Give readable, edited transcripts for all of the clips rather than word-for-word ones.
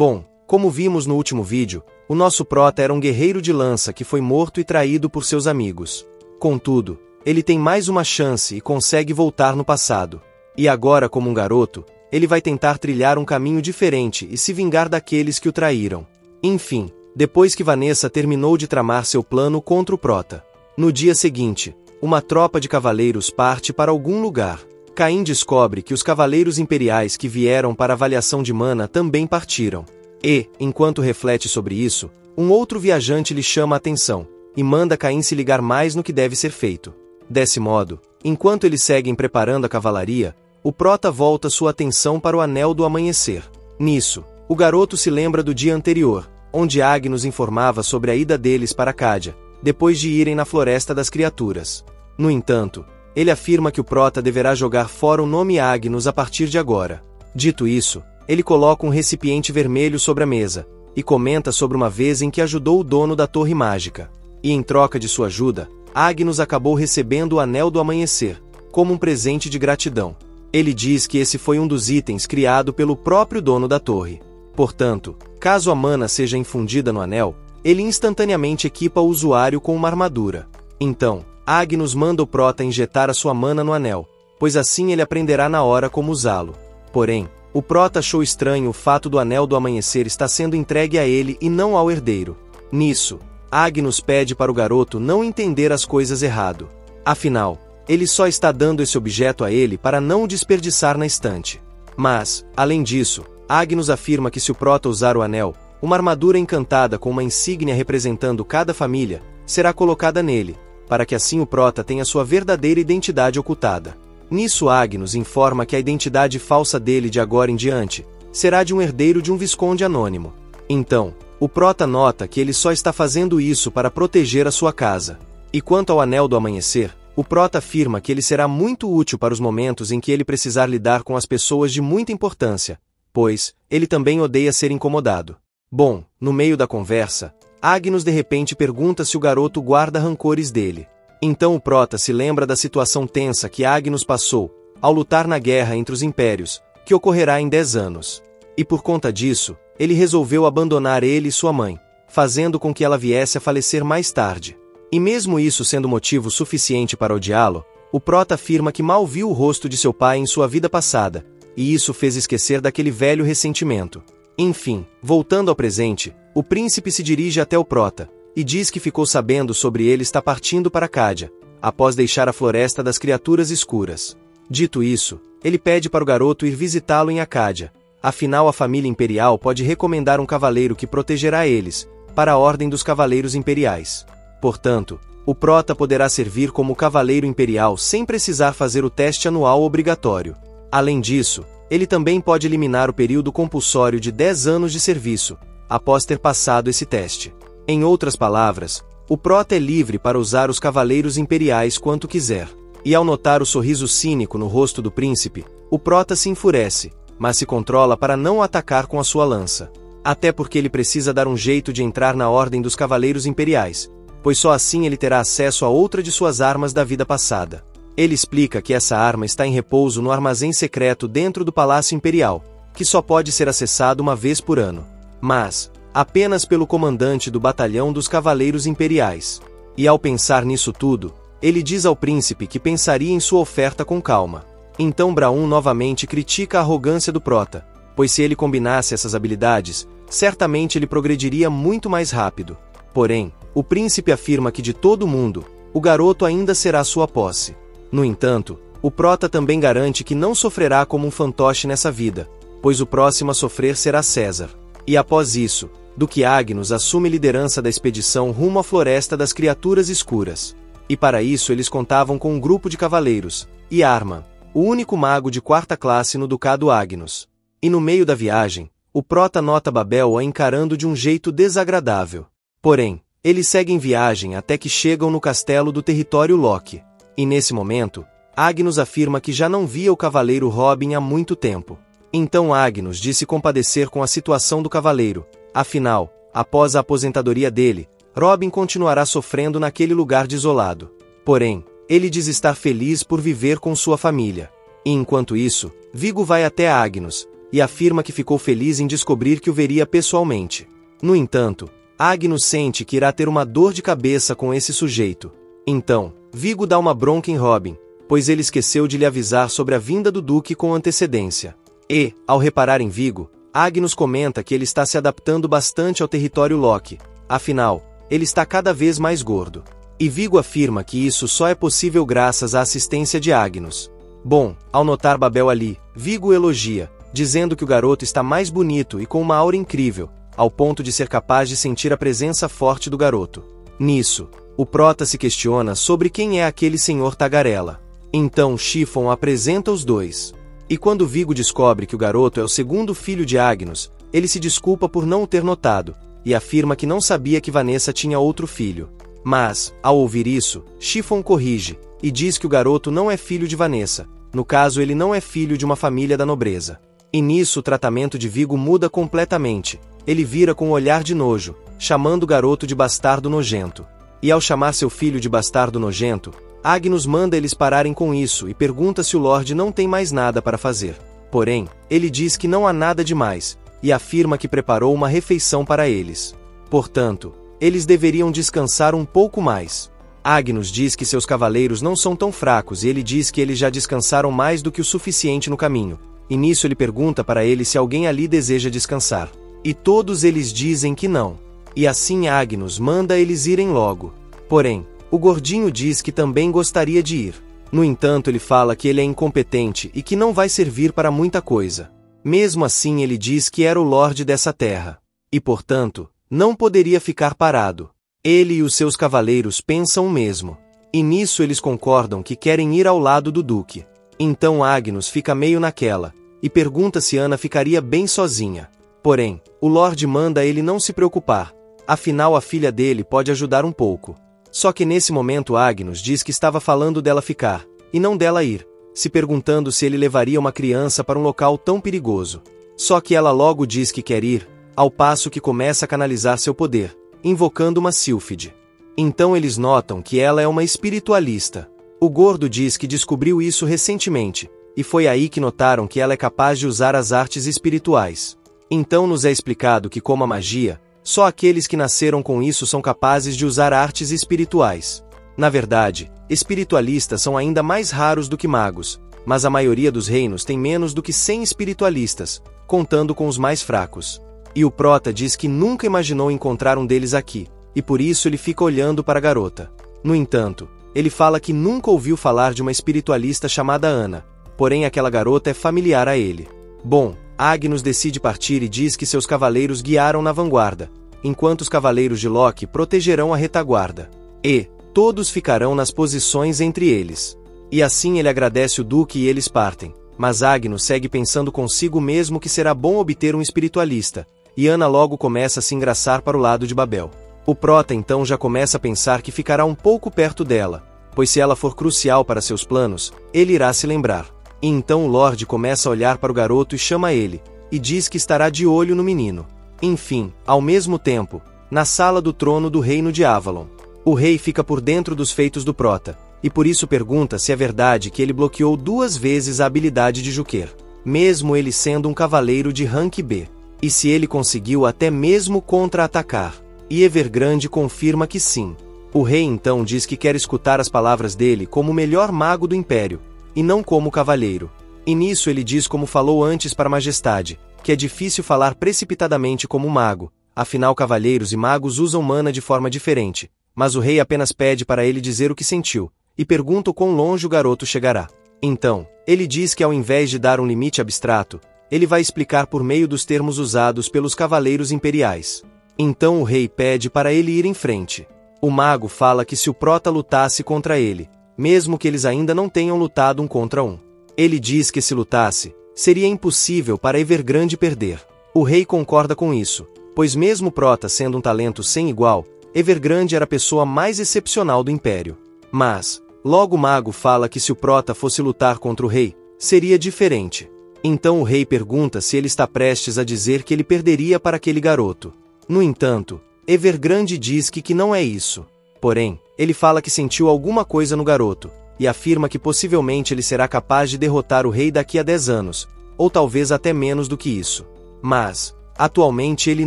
Bom, como vimos no último vídeo, o nosso Prota era um guerreiro de lança que foi morto e traído por seus amigos. Contudo, ele tem mais uma chance e consegue voltar no passado. E agora, como um garoto, ele vai tentar trilhar um caminho diferente e se vingar daqueles que o traíram. Enfim, depois que Vanessa terminou de tramar seu plano contra o Prota. No dia seguinte, uma tropa de cavaleiros parte para algum lugar. Cain descobre que os Cavaleiros Imperiais que vieram para avaliação de mana também partiram. E, enquanto reflete sobre isso, um outro viajante lhe chama a atenção, e manda Cain se ligar mais no que deve ser feito. Desse modo, enquanto eles seguem preparando a cavalaria, o Prota volta sua atenção para o Anel do Amanhecer. Nisso, o garoto se lembra do dia anterior, onde Agnus informava sobre a ida deles para Cádia, depois de irem na Floresta das Criaturas. No entanto, ele afirma que o Prota deverá jogar fora o nome Agnus a partir de agora. Dito isso, ele coloca um recipiente vermelho sobre a mesa, e comenta sobre uma vez em que ajudou o dono da Torre Mágica. E em troca de sua ajuda, Agnus acabou recebendo o Anel do Amanhecer, como um presente de gratidão. Ele diz que esse foi um dos itens criado pelo próprio dono da torre. Portanto, caso a mana seja infundida no anel, ele instantaneamente equipa o usuário com uma armadura. Então, Agnus manda o Prota injetar a sua mana no anel, pois assim ele aprenderá na hora como usá-lo. Porém, o Prota achou estranho o fato do Anel do Amanhecer estar sendo entregue a ele e não ao herdeiro. Nisso, Agnus pede para o garoto não entender as coisas errado. Afinal, ele só está dando esse objeto a ele para não o desperdiçar na estante. Mas, além disso, Agnus afirma que se o Prota usar o anel, uma armadura encantada com uma insígnia representando cada família, será colocada nele, para que assim o Prota tenha sua verdadeira identidade ocultada. Nisso Agnus informa que a identidade falsa dele de agora em diante, será de um herdeiro de um visconde anônimo. Então, o Prota nota que ele só está fazendo isso para proteger a sua casa. E quanto ao Anel do Amanhecer, o Prota afirma que ele será muito útil para os momentos em que ele precisar lidar com as pessoas de muita importância, pois ele também odeia ser incomodado. Bom, no meio da conversa, Agnus de repente pergunta se o garoto guarda rancores dele. Então o Prota se lembra da situação tensa que Agnus passou, ao lutar na guerra entre os impérios, que ocorrerá em 10 anos. E por conta disso, ele resolveu abandonar ele e sua mãe, fazendo com que ela viesse a falecer mais tarde. E mesmo isso sendo motivo suficiente para odiá-lo, o Prota afirma que mal viu o rosto de seu pai em sua vida passada, e isso fez esquecer daquele velho ressentimento. Enfim, voltando ao presente, o príncipe se dirige até o Prota, e diz que ficou sabendo sobre ele está partindo para Cádia, após deixar a Floresta das Criaturas Escuras. Dito isso, ele pede para o garoto ir visitá-lo em Acádia, afinal a família imperial pode recomendar um cavaleiro que protegerá eles, para a Ordem dos Cavaleiros Imperiais. Portanto, o Prota poderá servir como Cavaleiro Imperial sem precisar fazer o teste anual obrigatório. Além disso, ele também pode eliminar o período compulsório de 10 anos de serviço, após ter passado esse teste. Em outras palavras, o Prota é livre para usar os Cavaleiros Imperiais quanto quiser. E ao notar o sorriso cínico no rosto do príncipe, o Prota se enfurece, mas se controla para não atacar com a sua lança. Até porque ele precisa dar um jeito de entrar na Ordem dos Cavaleiros Imperiais, pois só assim ele terá acesso a outra de suas armas da vida passada. Ele explica que essa arma está em repouso no armazém secreto dentro do Palácio Imperial, que só pode ser acessado uma vez por ano. Mas, apenas pelo comandante do Batalhão dos Cavaleiros Imperiais. E ao pensar nisso tudo, ele diz ao príncipe que pensaria em sua oferta com calma. Então Braun novamente critica a arrogância do Prota, pois se ele combinasse essas habilidades, certamente ele progrediria muito mais rápido. Porém, o príncipe afirma que de todo mundo, o garoto ainda será sua posse. No entanto, o Prota também garante que não sofrerá como um fantoche nessa vida, pois o próximo a sofrer será César. E após isso, Duque Agnus assume liderança da expedição rumo à Floresta das Criaturas Escuras. E para isso eles contavam com um grupo de cavaleiros, e Arman, o único mago de quarta classe no Ducado Agnus. E no meio da viagem, o Prota nota Babel a encarando de um jeito desagradável. Porém, eles seguem viagem até que chegam no castelo do território Loki. E nesse momento, Agnus afirma que já não via o cavaleiro Robin há muito tempo. Então Agnus diz se compadecer com a situação do cavaleiro, afinal, após a aposentadoria dele, Robin continuará sofrendo naquele lugar desolado. Porém, ele diz estar feliz por viver com sua família. E enquanto isso, Vigo vai até Agnus, e afirma que ficou feliz em descobrir que o veria pessoalmente. No entanto, Agnus sente que irá ter uma dor de cabeça com esse sujeito. Então, Vigo dá uma bronca em Robin, pois ele esqueceu de lhe avisar sobre a vinda do Duque com antecedência. E, ao reparar em Vigo, Agnus comenta que ele está se adaptando bastante ao território Loki. Afinal, ele está cada vez mais gordo. E Vigo afirma que isso só é possível graças à assistência de Agnus. Bom, ao notar Babel ali, Vigo elogia, dizendo que o garoto está mais bonito e com uma aura incrível, ao ponto de ser capaz de sentir a presença forte do garoto. Nisso, o Prota se questiona sobre quem é aquele senhor tagarela. Então Chiffon apresenta os dois. E quando Vigo descobre que o garoto é o segundo filho de Agnus, ele se desculpa por não o ter notado, e afirma que não sabia que Vanessa tinha outro filho. Mas, ao ouvir isso, Chiffon corrige, e diz que o garoto não é filho de Vanessa, no caso ele não é filho de uma família da nobreza. E nisso o tratamento de Vigo muda completamente, ele vira com um olhar de nojo, chamando o garoto de bastardo nojento. E ao chamar seu filho de bastardo nojento, Agnus manda eles pararem com isso e pergunta se o Lorde não tem mais nada para fazer. Porém, ele diz que não há nada demais, e afirma que preparou uma refeição para eles. Portanto, eles deveriam descansar um pouco mais. Agnus diz que seus cavaleiros não são tão fracos e ele diz que eles já descansaram mais do que o suficiente no caminho. E nisso ele pergunta para ele se alguém ali deseja descansar. E todos eles dizem que não. E assim Agnus manda eles irem logo. Porém, o gordinho diz que também gostaria de ir. No entanto, ele fala que ele é incompetente e que não vai servir para muita coisa. Mesmo assim, ele diz que era o Lorde dessa terra. E, portanto, não poderia ficar parado. Ele e os seus cavaleiros pensam o mesmo. E nisso eles concordam que querem ir ao lado do Duque. Então Agnus fica meio naquela, e pergunta se Ana ficaria bem sozinha. Porém, o Lorde manda ele não se preocupar, afinal a filha dele pode ajudar um pouco. Só que nesse momento Agnus diz que estava falando dela ficar, e não dela ir, se perguntando se ele levaria uma criança para um local tão perigoso. Só que ela logo diz que quer ir, ao passo que começa a canalizar seu poder, invocando uma sílfide. Então eles notam que ela é uma espiritualista. O gordo diz que descobriu isso recentemente, e foi aí que notaram que ela é capaz de usar as artes espirituais. Então nos é explicado que, como a magia, só aqueles que nasceram com isso são capazes de usar artes espirituais. Na verdade, espiritualistas são ainda mais raros do que magos, mas a maioria dos reinos tem menos do que 100 espiritualistas, contando com os mais fracos. E o Prota diz que nunca imaginou encontrar um deles aqui, e por isso ele fica olhando para a garota. No entanto, ele fala que nunca ouviu falar de uma espiritualista chamada Ana, porém aquela garota é familiar a ele. Bom, Agnus decide partir e diz que seus cavaleiros guiaram na vanguarda, enquanto os cavaleiros de Loki protegerão a retaguarda. E todos ficarão nas posições entre eles. E assim ele agradece o Duque e eles partem. Mas Agnus segue pensando consigo mesmo que será bom obter um espiritualista, e Ana logo começa a se engraçar para o lado de Babel. O Prota então já começa a pensar que ficará um pouco perto dela, pois se ela for crucial para seus planos, ele irá se lembrar. E então o Lorde começa a olhar para o garoto e chama ele, e diz que estará de olho no menino. Enfim, ao mesmo tempo, na sala do trono do reino de Avalon, o rei fica por dentro dos feitos do Prota, e por isso pergunta se é verdade que ele bloqueou 2 vezes a habilidade de Juker, mesmo ele sendo um cavaleiro de rank B, e se ele conseguiu até mesmo contra-atacar. E Evergrande confirma que sim. O rei então diz que quer escutar as palavras dele como o melhor mago do império, e não como cavaleiro. E nisso ele diz como falou antes para a Majestade, que é difícil falar precipitadamente como mago, afinal cavaleiros e magos usam mana de forma diferente, mas o rei apenas pede para ele dizer o que sentiu, e pergunta o quão longe o garoto chegará. Então, ele diz que ao invés de dar um limite abstrato, ele vai explicar por meio dos termos usados pelos Cavaleiros Imperiais. Então o rei pede para ele ir em frente. O mago fala que se o Prota lutasse contra ele, mesmo que eles ainda não tenham lutado um contra um, ele diz que se lutasse, seria impossível para Evergrande perder. O rei concorda com isso, pois mesmo Prota sendo um talento sem igual, Evergrande era a pessoa mais excepcional do império. Mas, logo o mago fala que se o Prota fosse lutar contra o rei, seria diferente. Então o rei pergunta se ele está prestes a dizer que ele perderia para aquele garoto. No entanto, Evergrande diz que não é isso. Porém, ele fala que sentiu alguma coisa no garoto, e afirma que possivelmente ele será capaz de derrotar o rei daqui a 10 anos, ou talvez até menos do que isso. Mas, atualmente ele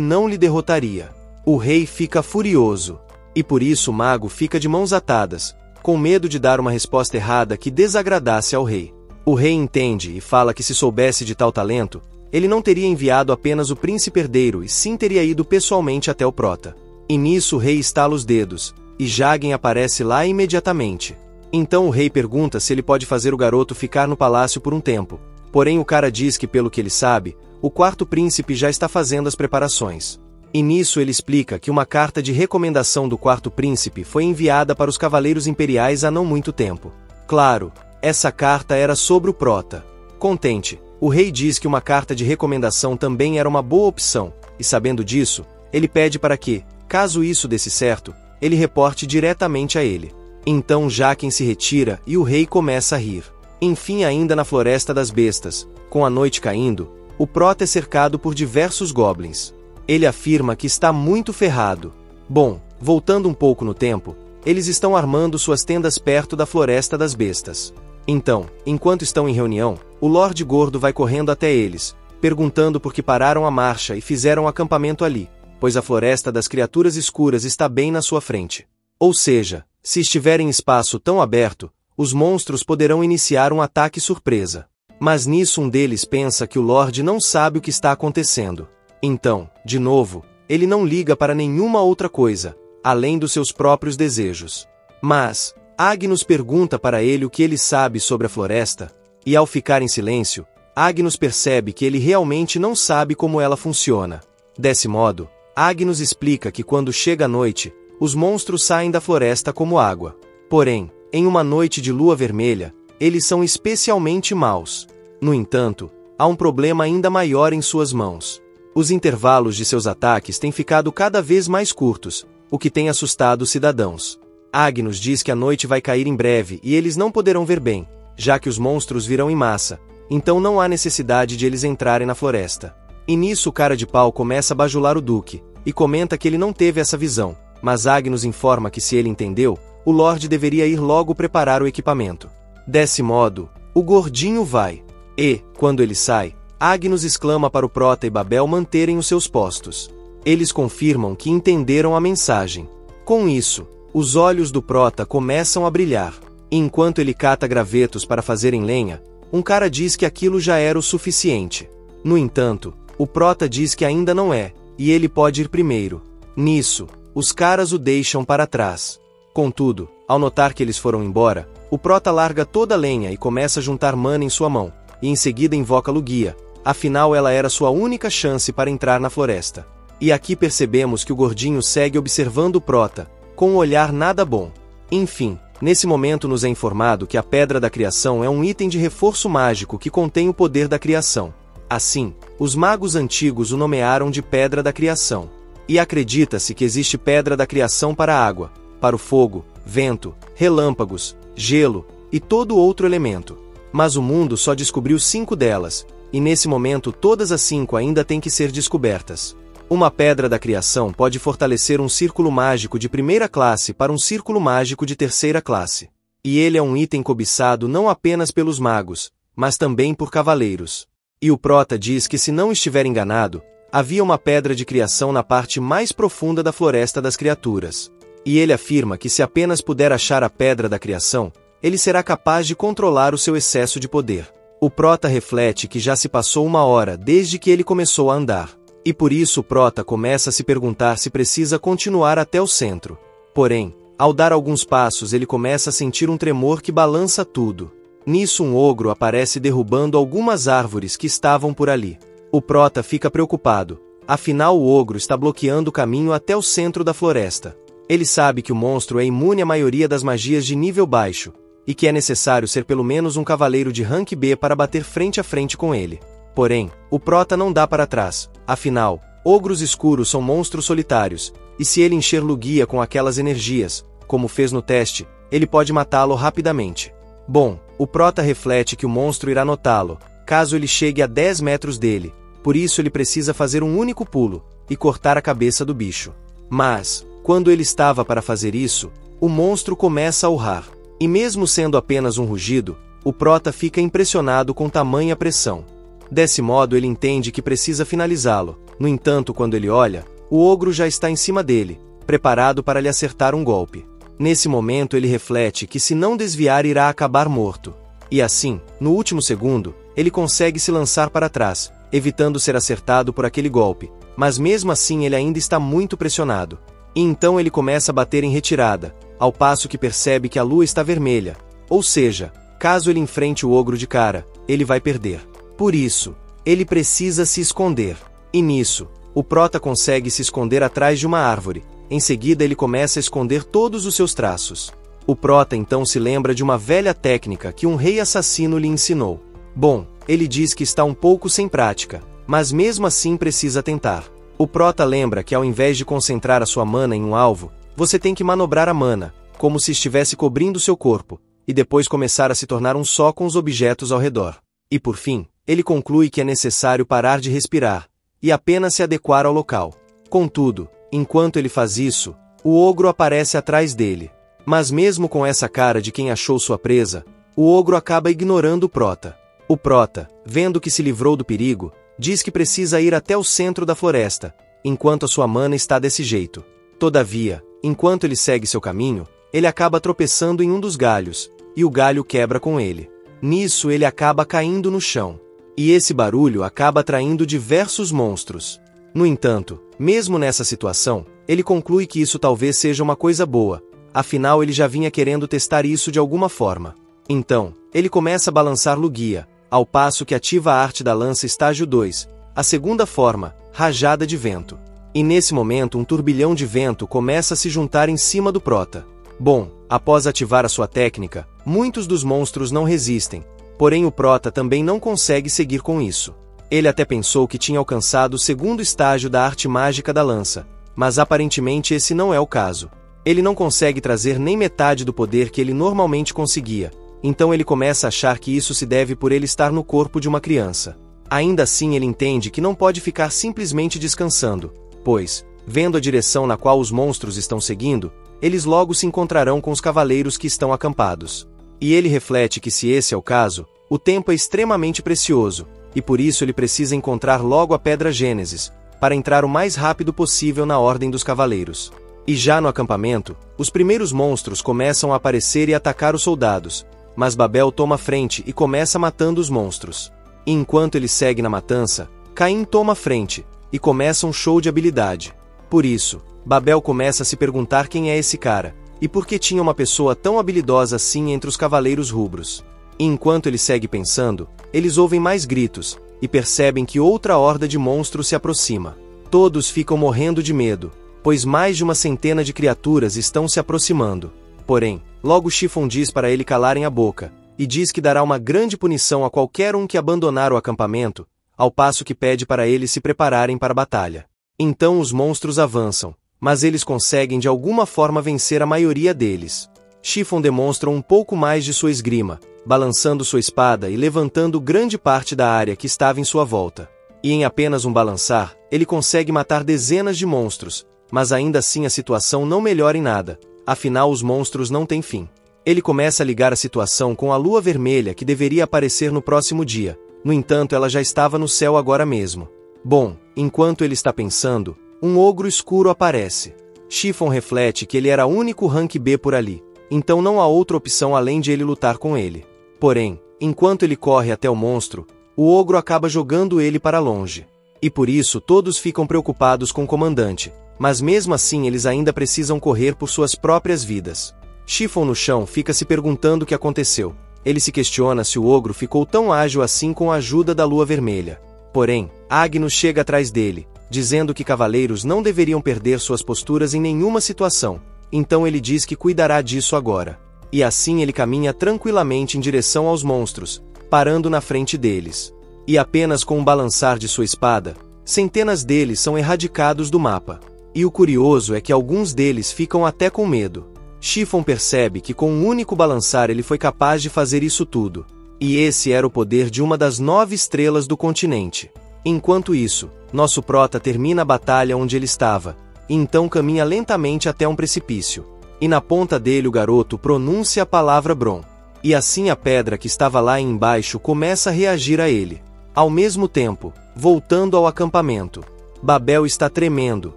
não lhe derrotaria. O rei fica furioso, e por isso o mago fica de mãos atadas, com medo de dar uma resposta errada que desagradasse ao rei. O rei entende e fala que se soubesse de tal talento, ele não teria enviado apenas o príncipe herdeiro e sim teria ido pessoalmente até o Prota. E nisso o rei estala os dedos, e Jagen aparece lá imediatamente. Então o rei pergunta se ele pode fazer o garoto ficar no palácio por um tempo, porém o cara diz que pelo que ele sabe, o quarto príncipe já está fazendo as preparações. E nisso ele explica que uma carta de recomendação do quarto príncipe foi enviada para os Cavaleiros Imperiais há não muito tempo. Claro, essa carta era sobre o Prota. Contente, o rei diz que uma carta de recomendação também era uma boa opção, e sabendo disso, ele pede para que, caso isso desse certo, ele reporte diretamente a ele. Então Jaken se retira e o rei começa a rir. Enfim, ainda na Floresta das Bestas, com a noite caindo, o Prota é cercado por diversos goblins. Ele afirma que está muito ferrado. Bom, voltando um pouco no tempo, eles estão armando suas tendas perto da Floresta das Bestas. Então, enquanto estão em reunião, o Lorde Gordo vai correndo até eles, perguntando por que pararam a marcha e fizeram acampamento ali, pois a Floresta das Criaturas Escuras está bem na sua frente. Ou seja, se estiver em espaço tão aberto, os monstros poderão iniciar um ataque surpresa. Mas nisso um deles pensa que o Lorde não sabe o que está acontecendo. Então, de novo, ele não liga para nenhuma outra coisa, além dos seus próprios desejos. Mas Agnus pergunta para ele o que ele sabe sobre a floresta, e ao ficar em silêncio, Agnus percebe que ele realmente não sabe como ela funciona. Desse modo, Agnus explica que quando chega a noite, os monstros saem da floresta como água. Porém, em uma noite de lua vermelha, eles são especialmente maus. No entanto, há um problema ainda maior em suas mãos. Os intervalos de seus ataques têm ficado cada vez mais curtos, o que tem assustado os cidadãos. Agnus diz que a noite vai cair em breve e eles não poderão ver bem, já que os monstros virão em massa, então não há necessidade de eles entrarem na floresta. E nisso o cara de pau começa a bajular o duque, e comenta que ele não teve essa visão, mas Agnus informa que se ele entendeu, o Lorde deveria ir logo preparar o equipamento. Desse modo, o gordinho vai. E, quando ele sai, Agnus exclama para o Prota e Babel manterem os seus postos. Eles confirmam que entenderam a mensagem. Com isso, os olhos do Prota começam a brilhar. Enquanto ele cata gravetos para fazerem lenha, um cara diz que aquilo já era o suficiente. No entanto, o Prota diz que ainda não é, e ele pode ir primeiro. Nisso, os caras o deixam para trás. Contudo, ao notar que eles foram embora, o Prota larga toda a lenha e começa a juntar mana em sua mão, e em seguida invoca Lugia, afinal ela era sua única chance para entrar na floresta. E aqui percebemos que o gordinho segue observando o Prota, com um olhar nada bom. Enfim, nesse momento nos é informado que a Pedra da Criação é um item de reforço mágico que contém o poder da criação. Assim, os magos antigos o nomearam de Pedra da Criação. E acredita-se que existe Pedra da Criação para a água, para o fogo, vento, relâmpagos, gelo e todo outro elemento. Mas o mundo só descobriu 5 delas, e nesse momento todas as 5 ainda têm que ser descobertas. Uma pedra da criação pode fortalecer um círculo mágico de primeira classe para um círculo mágico de terceira classe. E ele é um item cobiçado não apenas pelos magos, mas também por cavaleiros. E o Prota diz que se não estiver enganado, havia uma pedra de criação na parte mais profunda da Floresta das Criaturas. E ele afirma que se apenas puder achar a pedra da criação, ele será capaz de controlar o seu excesso de poder. O Prota reflete que já se passou 1 hora desde que ele começou a andar. E por isso o Prota começa a se perguntar se precisa continuar até o centro. Porém, ao dar alguns passos ele começa a sentir um tremor que balança tudo. Nisso um ogro aparece derrubando algumas árvores que estavam por ali. O Prota fica preocupado, afinal o ogro está bloqueando o caminho até o centro da floresta. Ele sabe que o monstro é imune à maioria das magias de nível baixo, e que é necessário ser pelo menos um cavaleiro de rank B para bater frente a frente com ele. Porém, o Prota não dá para trás, afinal, ogros escuros são monstros solitários, e se ele encher Lugia com aquelas energias, como fez no teste, ele pode matá-lo rapidamente. Bom, o Prota reflete que o monstro irá notá-lo, caso ele chegue a 10 metros dele, por isso ele precisa fazer um único pulo, e cortar a cabeça do bicho. Mas, quando ele estava para fazer isso, o monstro começa a urrar. E mesmo sendo apenas um rugido, o Prota fica impressionado com tamanha pressão. Desse modo ele entende que precisa finalizá-lo. No entanto, quando ele olha, o ogro já está em cima dele, preparado para lhe acertar um golpe. Nesse momento ele reflete que se não desviar irá acabar morto. E assim, no último segundo, ele consegue se lançar para trás, evitando ser acertado por aquele golpe, mas mesmo assim ele ainda está muito pressionado. E então ele começa a bater em retirada, ao passo que percebe que a lua está vermelha, ou seja, caso ele enfrente o ogro de cara, ele vai perder. Por isso, ele precisa se esconder. E nisso, o Prota consegue se esconder atrás de uma árvore. Em seguida ele começa a esconder todos os seus traços. O Prota então se lembra de uma velha técnica que um rei assassino lhe ensinou. Bom, ele diz que está um pouco sem prática, mas mesmo assim precisa tentar. O Prota lembra que ao invés de concentrar a sua mana em um alvo, você tem que manobrar a mana, como se estivesse cobrindo seu corpo, e depois começar a se tornar um só com os objetos ao redor. E por fim, ele conclui que é necessário parar de respirar, e apenas se adequar ao local. Contudo, enquanto ele faz isso, o ogro aparece atrás dele. Mas mesmo com essa cara de quem achou sua presa, o ogro acaba ignorando o Prota. O Prota, vendo que se livrou do perigo, diz que precisa ir até o centro da floresta, enquanto a sua mana está desse jeito. Todavia, enquanto ele segue seu caminho, ele acaba tropeçando em um dos galhos, e o galho quebra com ele. Nisso ele acaba caindo no chão. E esse barulho acaba atraindo diversos monstros. No entanto, mesmo nessa situação, ele conclui que isso talvez seja uma coisa boa, afinal ele já vinha querendo testar isso de alguma forma. Então, ele começa a balançar Lugia, ao passo que ativa a arte da lança estágio 2, a segunda forma, rajada de vento. E nesse momento um turbilhão de vento começa a se juntar em cima do Prota. Bom, após ativar a sua técnica, muitos dos monstros não resistem, porém o Prota também não consegue seguir com isso. Ele até pensou que tinha alcançado o segundo estágio da arte mágica da lança, mas aparentemente esse não é o caso. Ele não consegue trazer nem metade do poder que ele normalmente conseguia, então ele começa a achar que isso se deve por ele estar no corpo de uma criança. Ainda assim ele entende que não pode ficar simplesmente descansando, pois, vendo a direção na qual os monstros estão seguindo, eles logo se encontrarão com os cavaleiros que estão acampados. E ele reflete que se esse é o caso, o tempo é extremamente precioso, e por isso ele precisa encontrar logo a Pedra Gênesis, para entrar o mais rápido possível na Ordem dos Cavaleiros. E já no acampamento, os primeiros monstros começam a aparecer e atacar os soldados, mas Babel toma frente e começa matando os monstros. E enquanto ele segue na matança, Cain toma frente, e começa um show de habilidade. Por isso, Babel começa a se perguntar quem é esse cara, e por que tinha uma pessoa tão habilidosa assim entre os cavaleiros rubros. E enquanto ele segue pensando, eles ouvem mais gritos, e percebem que outra horda de monstros se aproxima. Todos ficam morrendo de medo, pois mais de uma centena de criaturas estão se aproximando. Porém, logo Chiffon diz para ele calarem a boca, e diz que dará uma grande punição a qualquer um que abandonar o acampamento, ao passo que pede para eles se prepararem para a batalha. Então os monstros avançam, mas eles conseguem de alguma forma vencer a maioria deles. Chiffon demonstra um pouco mais de sua esgrima, balançando sua espada e levantando grande parte da área que estava em sua volta. E em apenas um balançar, ele consegue matar dezenas de monstros, mas ainda assim a situação não melhora em nada, afinal os monstros não têm fim. Ele começa a ligar a situação com a lua vermelha que deveria aparecer no próximo dia, no entanto ela já estava no céu agora mesmo. Bom, enquanto ele está pensando, um ogro escuro aparece. Chiffon reflete que ele era o único rank B por ali, então não há outra opção além de ele lutar com ele. Porém, enquanto ele corre até o monstro, o ogro acaba jogando ele para longe. E por isso todos ficam preocupados com o comandante, mas mesmo assim eles ainda precisam correr por suas próprias vidas. Chiffon no chão fica se perguntando o que aconteceu. Ele se questiona se o ogro ficou tão ágil assim com a ajuda da lua vermelha. Porém, Agnus chega atrás dele, dizendo que cavaleiros não deveriam perder suas posturas em nenhuma situação, então ele diz que cuidará disso agora. E assim ele caminha tranquilamente em direção aos monstros, parando na frente deles. E apenas com um balançar de sua espada, centenas deles são erradicados do mapa. E o curioso é que alguns deles ficam até com medo. Chiffon percebe que com um único balançar ele foi capaz de fazer isso tudo. E esse era o poder de uma das 9 estrelas do continente. Enquanto isso, nosso Prota termina a batalha onde ele estava, e então caminha lentamente até um precipício. E na ponta dele o garoto pronuncia a palavra Bron. E assim a pedra que estava lá embaixo começa a reagir a ele. Ao mesmo tempo, voltando ao acampamento, Babel está tremendo,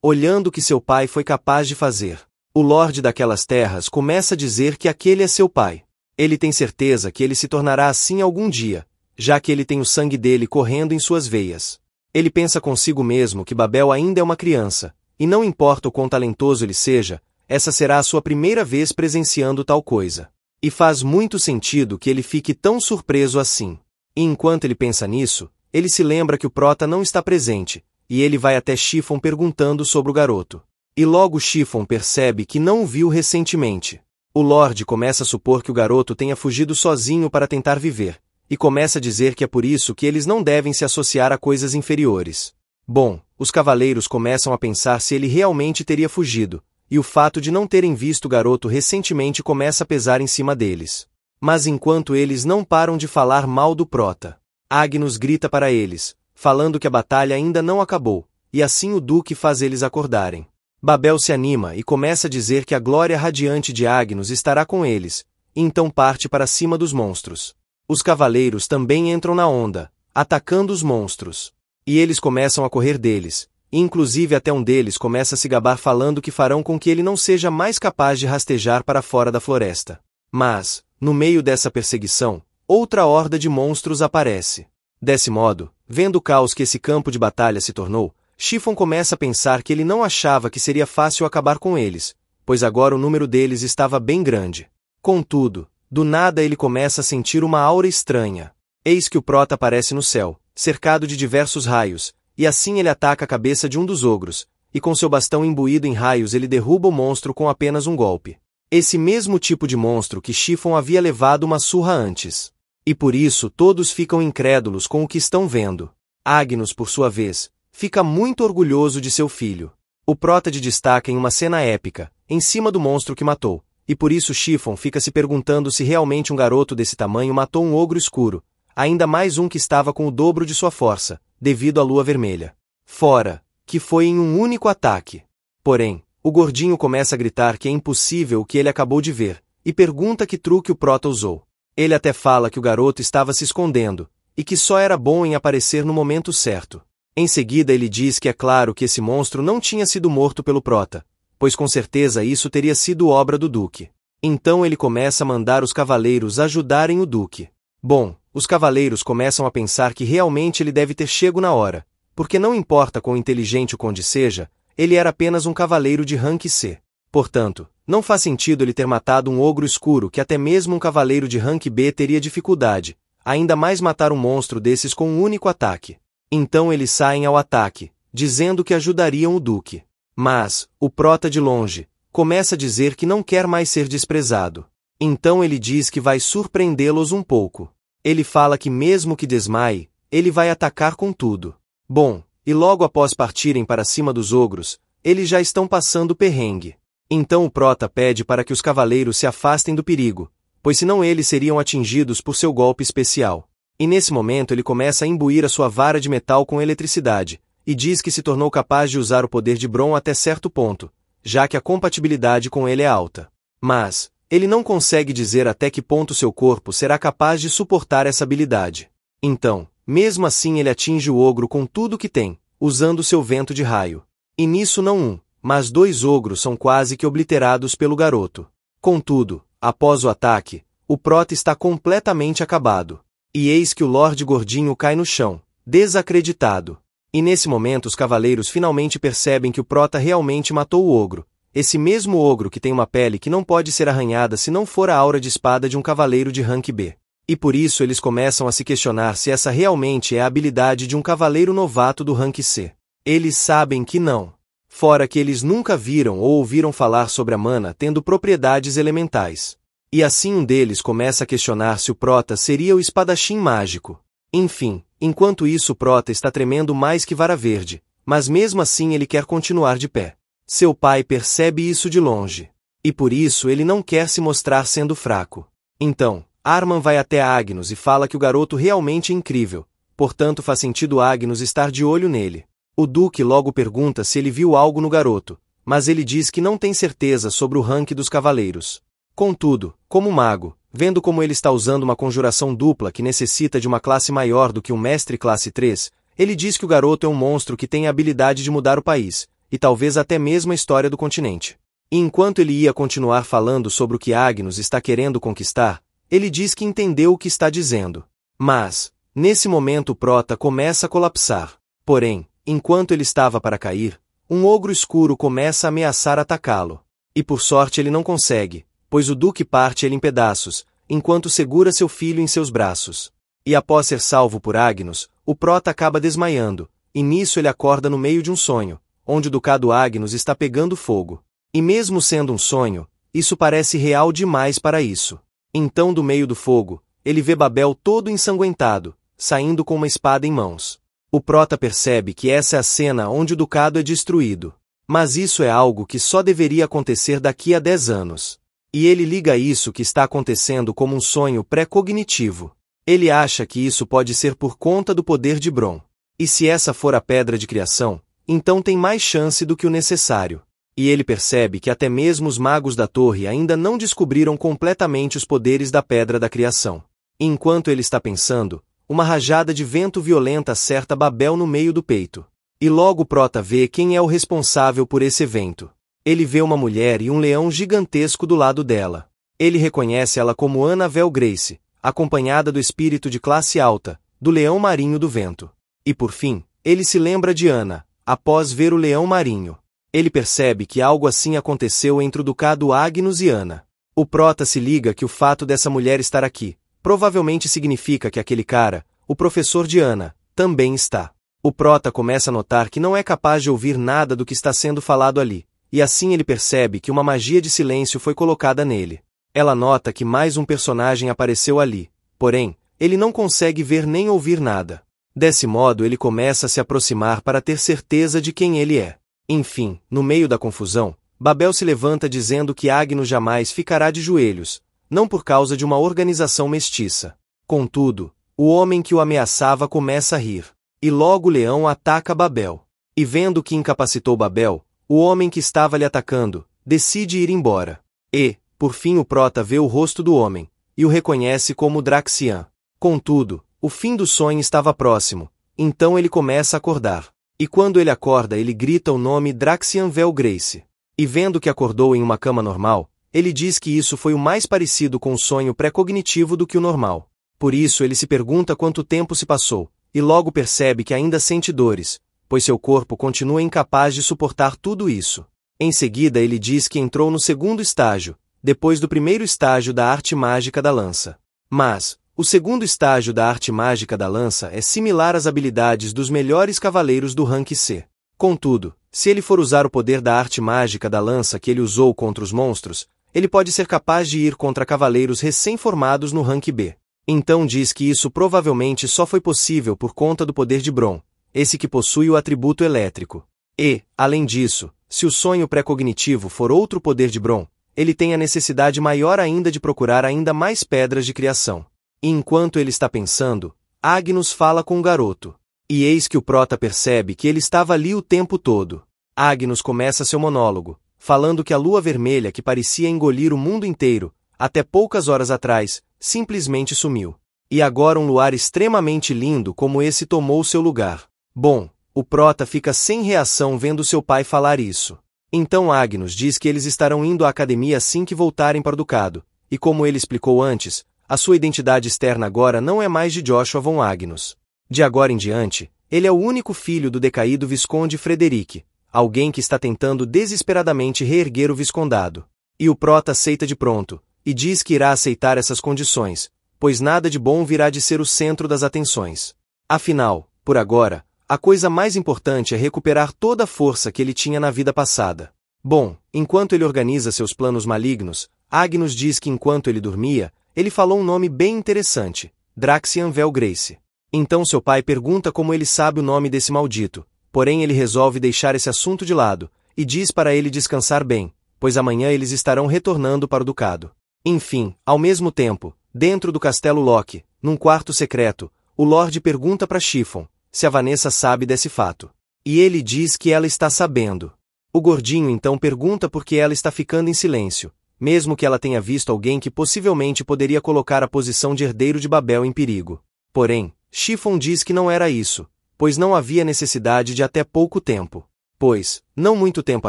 olhando o que seu pai foi capaz de fazer. O Lorde daquelas terras começa a dizer que aquele é seu pai. Ele tem certeza que ele se tornará assim algum dia, já que ele tem o sangue dele correndo em suas veias. Ele pensa consigo mesmo que Babel ainda é uma criança, e não importa o quão talentoso ele seja, essa será a sua primeira vez presenciando tal coisa. E faz muito sentido que ele fique tão surpreso assim. E enquanto ele pensa nisso, ele se lembra que o Prota não está presente, e ele vai até Chiffon perguntando sobre o garoto. E logo Chiffon percebe que não o viu recentemente. O Lorde começa a supor que o garoto tenha fugido sozinho para tentar viver, e começa a dizer que é por isso que eles não devem se associar a coisas inferiores. Bom, os cavaleiros começam a pensar se ele realmente teria fugido, e o fato de não terem visto o garoto recentemente começa a pesar em cima deles. Mas enquanto eles não param de falar mal do Prota, Agnus grita para eles, falando que a batalha ainda não acabou, e assim o Duque faz eles acordarem. Babel se anima e começa a dizer que a glória radiante de Agnus estará com eles, e então parte para cima dos monstros. Os cavaleiros também entram na onda, atacando os monstros. E eles começam a correr deles, e inclusive até um deles começa a se gabar falando que farão com que ele não seja mais capaz de rastejar para fora da floresta. Mas, no meio dessa perseguição, outra horda de monstros aparece. Desse modo, vendo o caos que esse campo de batalha se tornou, Chiffon começa a pensar que ele não achava que seria fácil acabar com eles, pois agora o número deles estava bem grande. Contudo, do nada ele começa a sentir uma aura estranha. Eis que o Prota aparece no céu, cercado de diversos raios, e assim ele ataca a cabeça de um dos ogros, e com seu bastão imbuído em raios ele derruba o monstro com apenas um golpe. Esse mesmo tipo de monstro que Chiffon havia levado uma surra antes. E por isso todos ficam incrédulos com o que estão vendo. Agnus, por sua vez, fica muito orgulhoso de seu filho. O Prota de destaca em uma cena épica, em cima do monstro que matou. E por isso Chiffon fica se perguntando se realmente um garoto desse tamanho matou um ogro escuro, ainda mais um que estava com o dobro de sua força, devido à lua vermelha. Fora, que foi em um único ataque. Porém, o gordinho começa a gritar que é impossível o que ele acabou de ver, e pergunta que truque o Prota usou. Ele até fala que o garoto estava se escondendo, e que só era bom em aparecer no momento certo. Em seguida ele diz que é claro que esse monstro não tinha sido morto pelo Prota, pois com certeza isso teria sido obra do Duque. Então ele começa a mandar os cavaleiros ajudarem o Duque. Bom, os cavaleiros começam a pensar que realmente ele deve ter chego na hora, porque não importa quão inteligente o conde seja, ele era apenas um cavaleiro de rank C. Portanto, não faz sentido ele ter matado um ogro escuro que até mesmo um cavaleiro de rank B teria dificuldade, ainda mais matar um monstro desses com um único ataque. Então eles saem ao ataque, dizendo que ajudariam o Duque. Mas, o Prota de longe, começa a dizer que não quer mais ser desprezado. Então ele diz que vai surpreendê-los um pouco. Ele fala que mesmo que desmaie, ele vai atacar com tudo. Bom, e logo após partirem para cima dos ogros, eles já estão passando perrengue. Então o Prota pede para que os cavaleiros se afastem do perigo, pois senão eles seriam atingidos por seu golpe especial. E nesse momento ele começa a imbuir a sua vara de metal com eletricidade, e diz que se tornou capaz de usar o poder de Bron até certo ponto, já que a compatibilidade com ele é alta. Mas, ele não consegue dizer até que ponto seu corpo será capaz de suportar essa habilidade. Então, mesmo assim ele atinge o ogro com tudo que tem, usando seu vento de raio. E nisso não um, mas dois ogros são quase que obliterados pelo garoto. Contudo, após o ataque, o Prota está completamente acabado. E eis que o Lorde Gordinho cai no chão, desacreditado. E nesse momento os cavaleiros finalmente percebem que o Prota realmente matou o ogro, esse mesmo ogro que tem uma pele que não pode ser arranhada se não for a aura de espada de um cavaleiro de rank B. E por isso eles começam a se questionar se essa realmente é a habilidade de um cavaleiro novato do rank C. Eles sabem que não. Fora que eles nunca viram ou ouviram falar sobre a mana tendo propriedades elementais. E assim um deles começa a questionar se o Prota seria o espadachim mágico. Enfim. Enquanto isso Prota está tremendo mais que vara verde, mas mesmo assim ele quer continuar de pé. Seu pai percebe isso de longe. E por isso ele não quer se mostrar sendo fraco. Então, Arman vai até Agnus e fala que o garoto realmente é incrível, portanto faz sentido Agnus estar de olho nele. O Duque logo pergunta se ele viu algo no garoto, mas ele diz que não tem certeza sobre o rank dos cavaleiros. Contudo, como mago, vendo como ele está usando uma conjuração dupla que necessita de uma classe maior do que um mestre classe 3, ele diz que o garoto é um monstro que tem a habilidade de mudar o país, e talvez até mesmo a história do continente. E enquanto ele ia continuar falando sobre o que Agnus está querendo conquistar, ele diz que entendeu o que está dizendo. Mas, nesse momento o Prota começa a colapsar. Porém, enquanto ele estava para cair, um ogro escuro começa a ameaçar atacá-lo. E por sorte ele não consegue, pois o Duque parte ele em pedaços, enquanto segura seu filho em seus braços. E após ser salvo por Agnus, o Prota acaba desmaiando, e nisso ele acorda no meio de um sonho, onde o Ducado Agnus está pegando fogo. E mesmo sendo um sonho, isso parece real demais para isso. Então do meio do fogo, ele vê Babel todo ensanguentado, saindo com uma espada em mãos. O Prota percebe que essa é a cena onde o Ducado é destruído. Mas isso é algo que só deveria acontecer daqui a 10 anos. E ele liga isso que está acontecendo como um sonho pré-cognitivo. Ele acha que isso pode ser por conta do poder de Bron. E se essa for a Pedra de Criação, então tem mais chance do que o necessário. E ele percebe que até mesmo os magos da torre ainda não descobriram completamente os poderes da Pedra da Criação. E enquanto ele está pensando, uma rajada de vento violenta acerta Babel no meio do peito. E logo Prota vê quem é o responsável por esse evento. Ele vê uma mulher e um leão gigantesco do lado dela. Ele reconhece ela como Ana Vel Grace, acompanhada do espírito de classe alta, do leão marinho do vento. E por fim, ele se lembra de Ana, após ver o leão marinho. Ele percebe que algo assim aconteceu entre o Ducado Agnus e Ana. O Prota se liga que o fato dessa mulher estar aqui provavelmente significa que aquele cara, o professor de Ana, também está. O Prota começa a notar que não é capaz de ouvir nada do que está sendo falado ali, e assim ele percebe que uma magia de silêncio foi colocada nele. Ela nota que mais um personagem apareceu ali, porém, ele não consegue ver nem ouvir nada. Desse modo ele começa a se aproximar para ter certeza de quem ele é. Enfim, no meio da confusão, Babel se levanta dizendo que Agnus jamais ficará de joelhos, não por causa de uma organização mestiça. Contudo, o homem que o ameaçava começa a rir. E logo o leão ataca Babel. E vendo que incapacitou Babel, o homem que estava lhe atacando decide ir embora. E, por fim o Prota vê o rosto do homem, e o reconhece como Draxian. Contudo, o fim do sonho estava próximo, então ele começa a acordar. E quando ele acorda ele grita o nome Draxian Vel Grace. E vendo que acordou em uma cama normal, ele diz que isso foi o mais parecido com um sonho pré-cognitivo do que o normal. Por isso ele se pergunta quanto tempo se passou, e logo percebe que ainda sente dores, pois seu corpo continua incapaz de suportar tudo isso. Em seguida ele diz que entrou no segundo estágio, depois do primeiro estágio da arte mágica da lança. Mas o segundo estágio da arte mágica da lança é similar às habilidades dos melhores cavaleiros do rank C. Contudo, se ele for usar o poder da arte mágica da lança que ele usou contra os monstros, ele pode ser capaz de ir contra cavaleiros recém-formados no rank B. Então diz que isso provavelmente só foi possível por conta do poder de Bron, esse que possui o atributo elétrico. E, além disso, se o sonho pré-cognitivo for outro poder de Bron, ele tem a necessidade maior ainda de procurar ainda mais pedras de criação. E enquanto ele está pensando, Agnus fala com o garoto. E eis que o Prota percebe que ele estava ali o tempo todo. Agnus começa seu monólogo, falando que a lua vermelha que parecia engolir o mundo inteiro, até poucas horas atrás, simplesmente sumiu. E agora um luar extremamente lindo como esse tomou seu lugar. Bom, o Prota fica sem reação vendo seu pai falar isso. Então Agnus diz que eles estarão indo à academia assim que voltarem para o Ducado, e como ele explicou antes, a sua identidade externa agora não é mais de Joshua von Agnus. De agora em diante, ele é o único filho do decaído Visconde Frederic, alguém que está tentando desesperadamente reerguer o Viscondado. E o Prota aceita de pronto, e diz que irá aceitar essas condições, pois nada de bom virá de ser o centro das atenções. Afinal, por agora, a coisa mais importante é recuperar toda a força que ele tinha na vida passada. Bom, enquanto ele organiza seus planos malignos, Agnus diz que enquanto ele dormia, ele falou um nome bem interessante, Draxian Vel Grace. Então seu pai pergunta como ele sabe o nome desse maldito, porém ele resolve deixar esse assunto de lado, e diz para ele descansar bem, pois amanhã eles estarão retornando para o Ducado. Enfim, ao mesmo tempo, dentro do castelo Loki, num quarto secreto, o Lorde pergunta para Chiffon se a Vanessa sabe desse fato. E ele diz que ela está sabendo. O gordinho então pergunta por que ela está ficando em silêncio, mesmo que ela tenha visto alguém que possivelmente poderia colocar a posição de herdeiro de Babel em perigo. Porém, Chiffon diz que não era isso, pois não havia necessidade de até pouco tempo. Pois, não muito tempo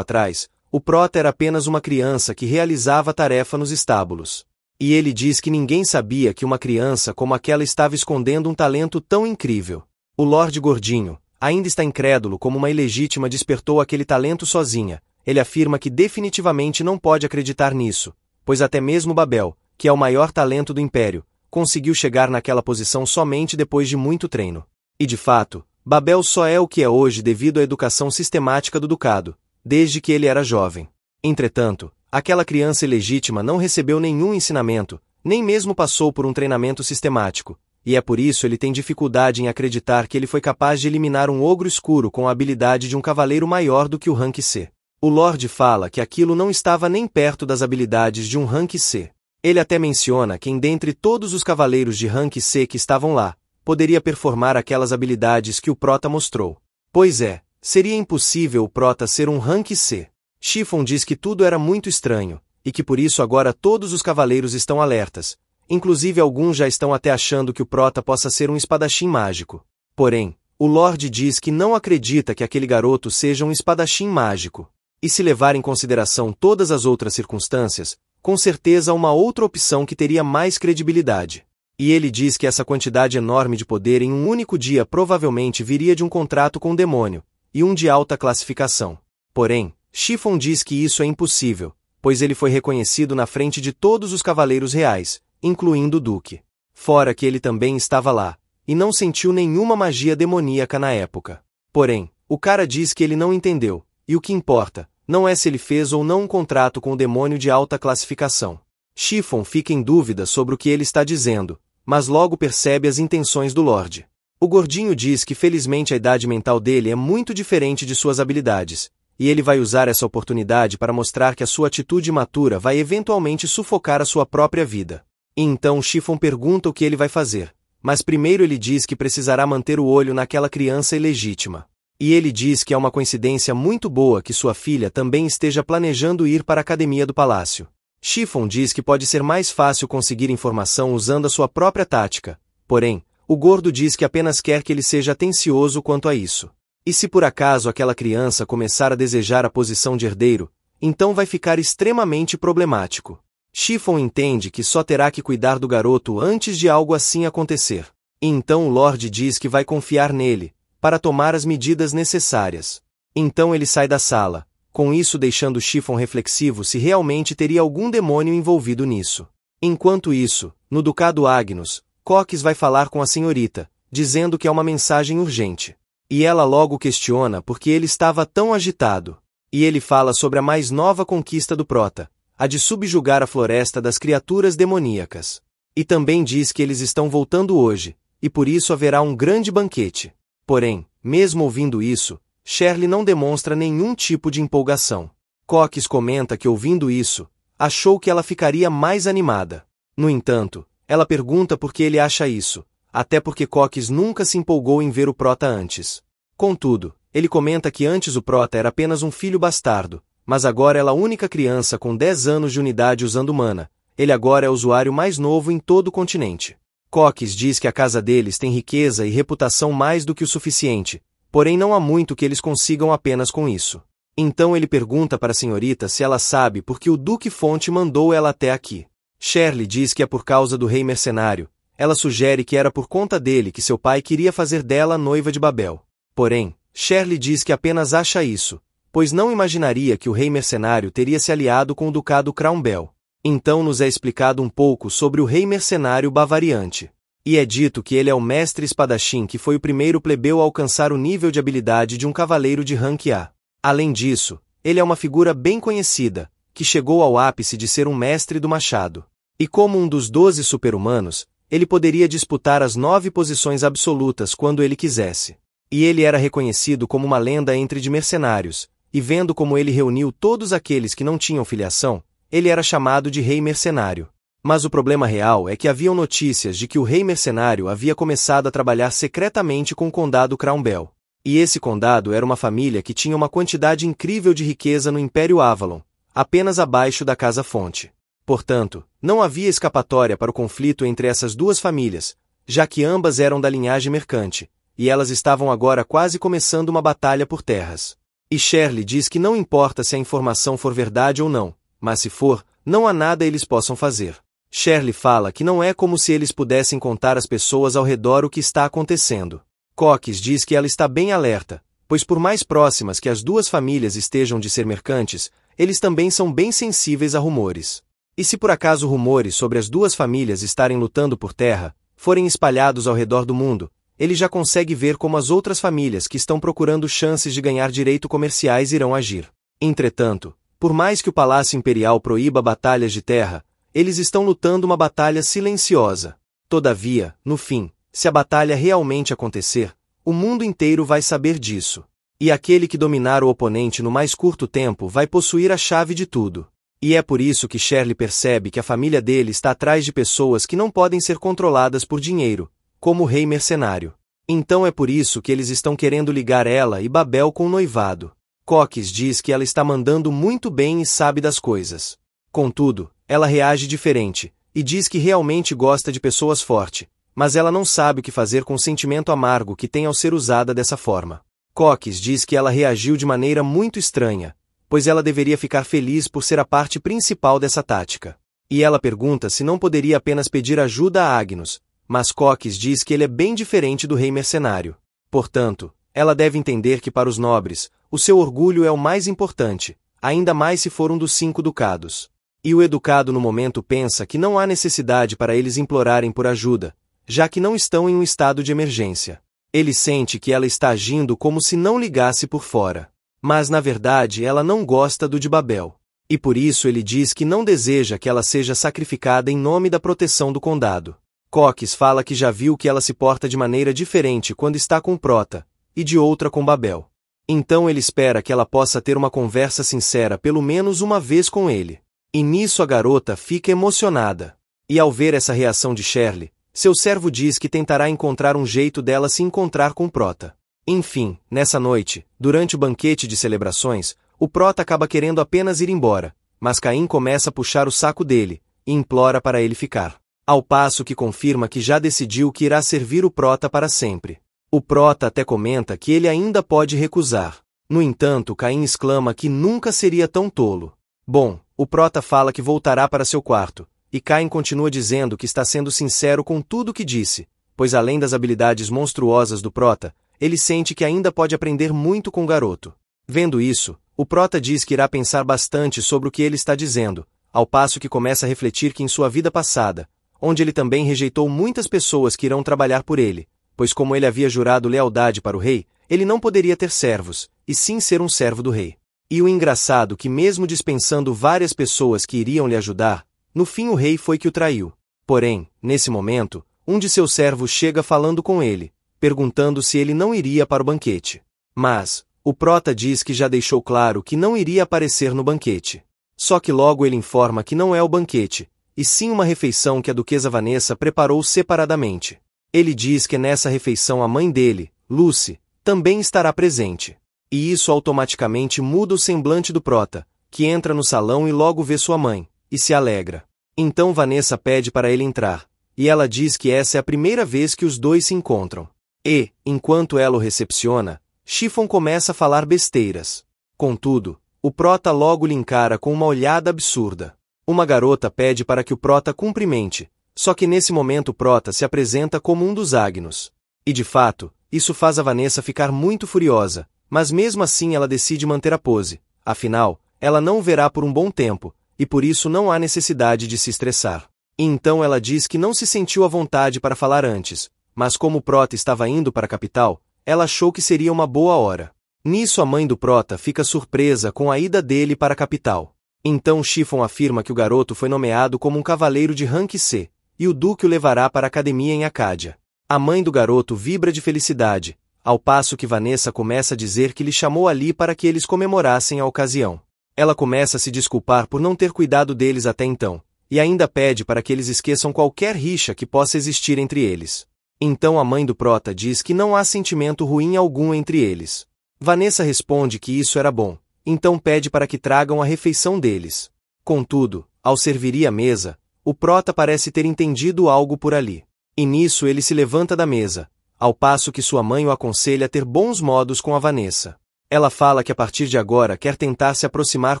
atrás, o Prota era apenas uma criança que realizava tarefa nos estábulos. E ele diz que ninguém sabia que uma criança como aquela estava escondendo um talento tão incrível. O Lorde Gordinho ainda está incrédulo como uma ilegítima despertou aquele talento sozinha. Ele afirma que definitivamente não pode acreditar nisso, pois até mesmo Babel, que é o maior talento do Império, conseguiu chegar naquela posição somente depois de muito treino. E de fato, Babel só é o que é hoje devido à educação sistemática do Ducado, desde que ele era jovem. Entretanto, aquela criança ilegítima não recebeu nenhum ensinamento, nem mesmo passou por um treinamento sistemático, e é por isso ele tem dificuldade em acreditar que ele foi capaz de eliminar um ogro escuro com a habilidade de um cavaleiro maior do que o rank C. O Lorde fala que aquilo não estava nem perto das habilidades de um rank C. Ele até menciona quem dentre todos os cavaleiros de rank C que estavam lá, poderia performar aquelas habilidades que o Prota mostrou. Pois é, seria impossível o Prota ser um rank C. Chiffon diz que tudo era muito estranho, e que por isso agora todos os cavaleiros estão alertas. Inclusive alguns já estão até achando que o Prota possa ser um espadachim mágico. Porém, o Lorde diz que não acredita que aquele garoto seja um espadachim mágico. E se levar em consideração todas as outras circunstâncias, com certeza há uma outra opção que teria mais credibilidade. E ele diz que essa quantidade enorme de poder em um único dia provavelmente viria de um contrato com o demônio, e um de alta classificação. Porém, Chiffon diz que isso é impossível, pois ele foi reconhecido na frente de todos os cavaleiros reais, incluindo o Duque. Fora que ele também estava lá, e não sentiu nenhuma magia demoníaca na época. Porém, o cara diz que ele não entendeu. E o que importa, não é se ele fez ou não um contrato com o demônio de alta classificação. Chiffon fica em dúvida sobre o que ele está dizendo, mas logo percebe as intenções do Lorde. O gordinho diz que felizmente a idade mental dele é muito diferente de suas habilidades, e ele vai usar essa oportunidade para mostrar que a sua atitude imatura vai eventualmente sufocar a sua própria vida. E então Chiffon pergunta o que ele vai fazer, mas primeiro ele diz que precisará manter o olho naquela criança ilegítima. E ele diz que é uma coincidência muito boa que sua filha também esteja planejando ir para a Academia do Palácio. Chiffon diz que pode ser mais fácil conseguir informação usando a sua própria tática. Porém, o gordo diz que apenas quer que ele seja atencioso quanto a isso. E se por acaso aquela criança começar a desejar a posição de herdeiro, então vai ficar extremamente problemático. Chiffon entende que só terá que cuidar do garoto antes de algo assim acontecer. E então o Lorde diz que vai confiar nele, para tomar as medidas necessárias. Então ele sai da sala, com isso deixando Chiffon reflexivo se realmente teria algum demônio envolvido nisso. Enquanto isso, no Ducado Agnus, Cox vai falar com a senhorita, dizendo que é uma mensagem urgente. E ela logo questiona por que ele estava tão agitado. E ele fala sobre a mais nova conquista do Prota, a de subjugar a Floresta das Criaturas Demoníacas. E também diz que eles estão voltando hoje, e por isso haverá um grande banquete. Porém, mesmo ouvindo isso, Shirley não demonstra nenhum tipo de empolgação. Cox comenta que ouvindo isso, achou que ela ficaria mais animada. No entanto, ela pergunta por que ele acha isso, até porque Cox nunca se empolgou em ver o Prota antes. Contudo, ele comenta que antes o Prota era apenas um filho bastardo, mas agora ela é a única criança com 10 anos de unidade usando mana. Ele agora é o usuário mais novo em todo o continente. Cox diz que a casa deles tem riqueza e reputação mais do que o suficiente, porém não há muito que eles consigam apenas com isso. Então ele pergunta para a senhorita se ela sabe por que o Duque Fonte mandou ela até aqui. Shirley diz que é por causa do rei mercenário. Ela sugere que era por conta dele que seu pai queria fazer dela a noiva de Babel. Porém, Shirley diz que apenas acha isso, pois não imaginaria que o rei mercenário teria se aliado com o Ducado Crownbell. Então nos é explicado um pouco sobre o rei mercenário bavariante. E é dito que ele é o mestre espadachim que foi o primeiro plebeu a alcançar o nível de habilidade de um cavaleiro de rank A. Além disso, ele é uma figura bem conhecida, que chegou ao ápice de ser um mestre do machado. E como um dos 12 super-humanos, ele poderia disputar as 9 posições absolutas quando ele quisesse. E ele era reconhecido como uma lenda entre de mercenários, e vendo como ele reuniu todos aqueles que não tinham filiação, ele era chamado de rei mercenário. Mas o problema real é que haviam notícias de que o rei mercenário havia começado a trabalhar secretamente com o condado Crownbell. E esse condado era uma família que tinha uma quantidade incrível de riqueza no Império Avalon, apenas abaixo da Casa Fonte. Portanto, não havia escapatória para o conflito entre essas duas famílias, já que ambas eram da linhagem mercante, e elas estavam agora quase começando uma batalha por terras. E Shirley diz que não importa se a informação for verdade ou não, mas se for, não há nada eles possam fazer. Shirley fala que não é como se eles pudessem contar às pessoas ao redor o que está acontecendo. Cox diz que ela está bem alerta, pois por mais próximas que as duas famílias estejam de ser mercantes, eles também são bem sensíveis a rumores. E se por acaso rumores sobre as duas famílias estarem lutando por terra forem espalhados ao redor do mundo, ele já consegue ver como as outras famílias que estão procurando chances de ganhar direito comerciais irão agir. Entretanto, por mais que o Palácio Imperial proíba batalhas de terra, eles estão lutando uma batalha silenciosa. Todavia, no fim, se a batalha realmente acontecer, o mundo inteiro vai saber disso. E aquele que dominar o oponente no mais curto tempo vai possuir a chave de tudo. E é por isso que Shirley percebe que a família dele está atrás de pessoas que não podem ser controladas por dinheiro, como o rei mercenário. Então é por isso que eles estão querendo ligar ela e Babel com o noivado. Cox diz que ela está mandando muito bem e sabe das coisas. Contudo, ela reage diferente, e diz que realmente gosta de pessoas fortes, mas ela não sabe o que fazer com o sentimento amargo que tem ao ser usada dessa forma. Cox diz que ela reagiu de maneira muito estranha, pois ela deveria ficar feliz por ser a parte principal dessa tática. E ela pergunta se não poderia apenas pedir ajuda a Agnus, mas Cox diz que ele é bem diferente do rei mercenário. Portanto, ela deve entender que para os nobres, o seu orgulho é o mais importante, ainda mais se for um dos 5 ducados. E o educado no momento pensa que não há necessidade para eles implorarem por ajuda, já que não estão em um estado de emergência. Ele sente que ela está agindo como se não ligasse por fora. Mas na verdade ela não gosta do de Babel. E por isso ele diz que não deseja que ela seja sacrificada em nome da proteção do condado. Cox fala que já viu que ela se porta de maneira diferente quando está com Prota, e de outra com Babel. Então ele espera que ela possa ter uma conversa sincera pelo menos uma vez com ele. E nisso a garota fica emocionada. E ao ver essa reação de Shirley, seu servo diz que tentará encontrar um jeito dela se encontrar com Prota. Enfim, nessa noite, durante o banquete de celebrações, o Prota acaba querendo apenas ir embora, mas Cain começa a puxar o saco dele, e implora para ele ficar. Ao passo que confirma que já decidiu que irá servir o Prota para sempre. O Prota até comenta que ele ainda pode recusar. No entanto, Cain exclama que nunca seria tão tolo. Bom, o Prota fala que voltará para seu quarto, e Cain continua dizendo que está sendo sincero com tudo o que disse, pois além das habilidades monstruosas do Prota, ele sente que ainda pode aprender muito com o garoto. Vendo isso, o Prota diz que irá pensar bastante sobre o que ele está dizendo, ao passo que começa a refletir que em sua vida passada, onde ele também rejeitou muitas pessoas que irão trabalhar por ele, pois como ele havia jurado lealdade para o rei, ele não poderia ter servos, e sim ser um servo do rei. E o engraçado é que mesmo dispensando várias pessoas que iriam lhe ajudar, no fim o rei foi que o traiu. Porém, nesse momento, um de seus servos chega falando com ele, perguntando se ele não iria para o banquete. Mas, o Prota diz que já deixou claro que não iria aparecer no banquete. Só que logo ele informa que não é o banquete, e sim uma refeição que a duquesa Vanessa preparou separadamente. Ele diz que nessa refeição a mãe dele, Lucy, também estará presente. E isso automaticamente muda o semblante do Prota, que entra no salão e logo vê sua mãe, e se alegra. Então Vanessa pede para ele entrar, e ela diz que essa é a primeira vez que os dois se encontram. E, enquanto ela o recepciona, Chiffon começa a falar besteiras. Contudo, o Prota logo lhe encara com uma olhada absurda. Uma garota pede para que o Prota cumprimente, só que nesse momento o Prota se apresenta como um dos Agnus. E de fato, isso faz a Vanessa ficar muito furiosa, mas mesmo assim ela decide manter a pose, afinal, ela não o verá por um bom tempo, e por isso não há necessidade de se estressar. E então ela diz que não se sentiu à vontade para falar antes, mas como o Prota estava indo para a capital, ela achou que seria uma boa hora. Nisso a mãe do Prota fica surpresa com a ida dele para a capital. Então Chiffon afirma que o garoto foi nomeado como um cavaleiro de rank C, e o duque o levará para a academia em Acádia. A mãe do garoto vibra de felicidade, ao passo que Vanessa começa a dizer que lhe chamou ali para que eles comemorassem a ocasião. Ela começa a se desculpar por não ter cuidado deles até então, e ainda pede para que eles esqueçam qualquer rixa que possa existir entre eles. Então a mãe do Prota diz que não há sentimento ruim algum entre eles. Vanessa responde que isso era bom, então pede para que tragam a refeição deles. Contudo, Ao servir-lhe a mesa, o Prota parece ter entendido algo por ali. E nisso ele se levanta da mesa, ao passo que sua mãe o aconselha a ter bons modos com a Vanessa. Ela fala que a partir de agora quer tentar se aproximar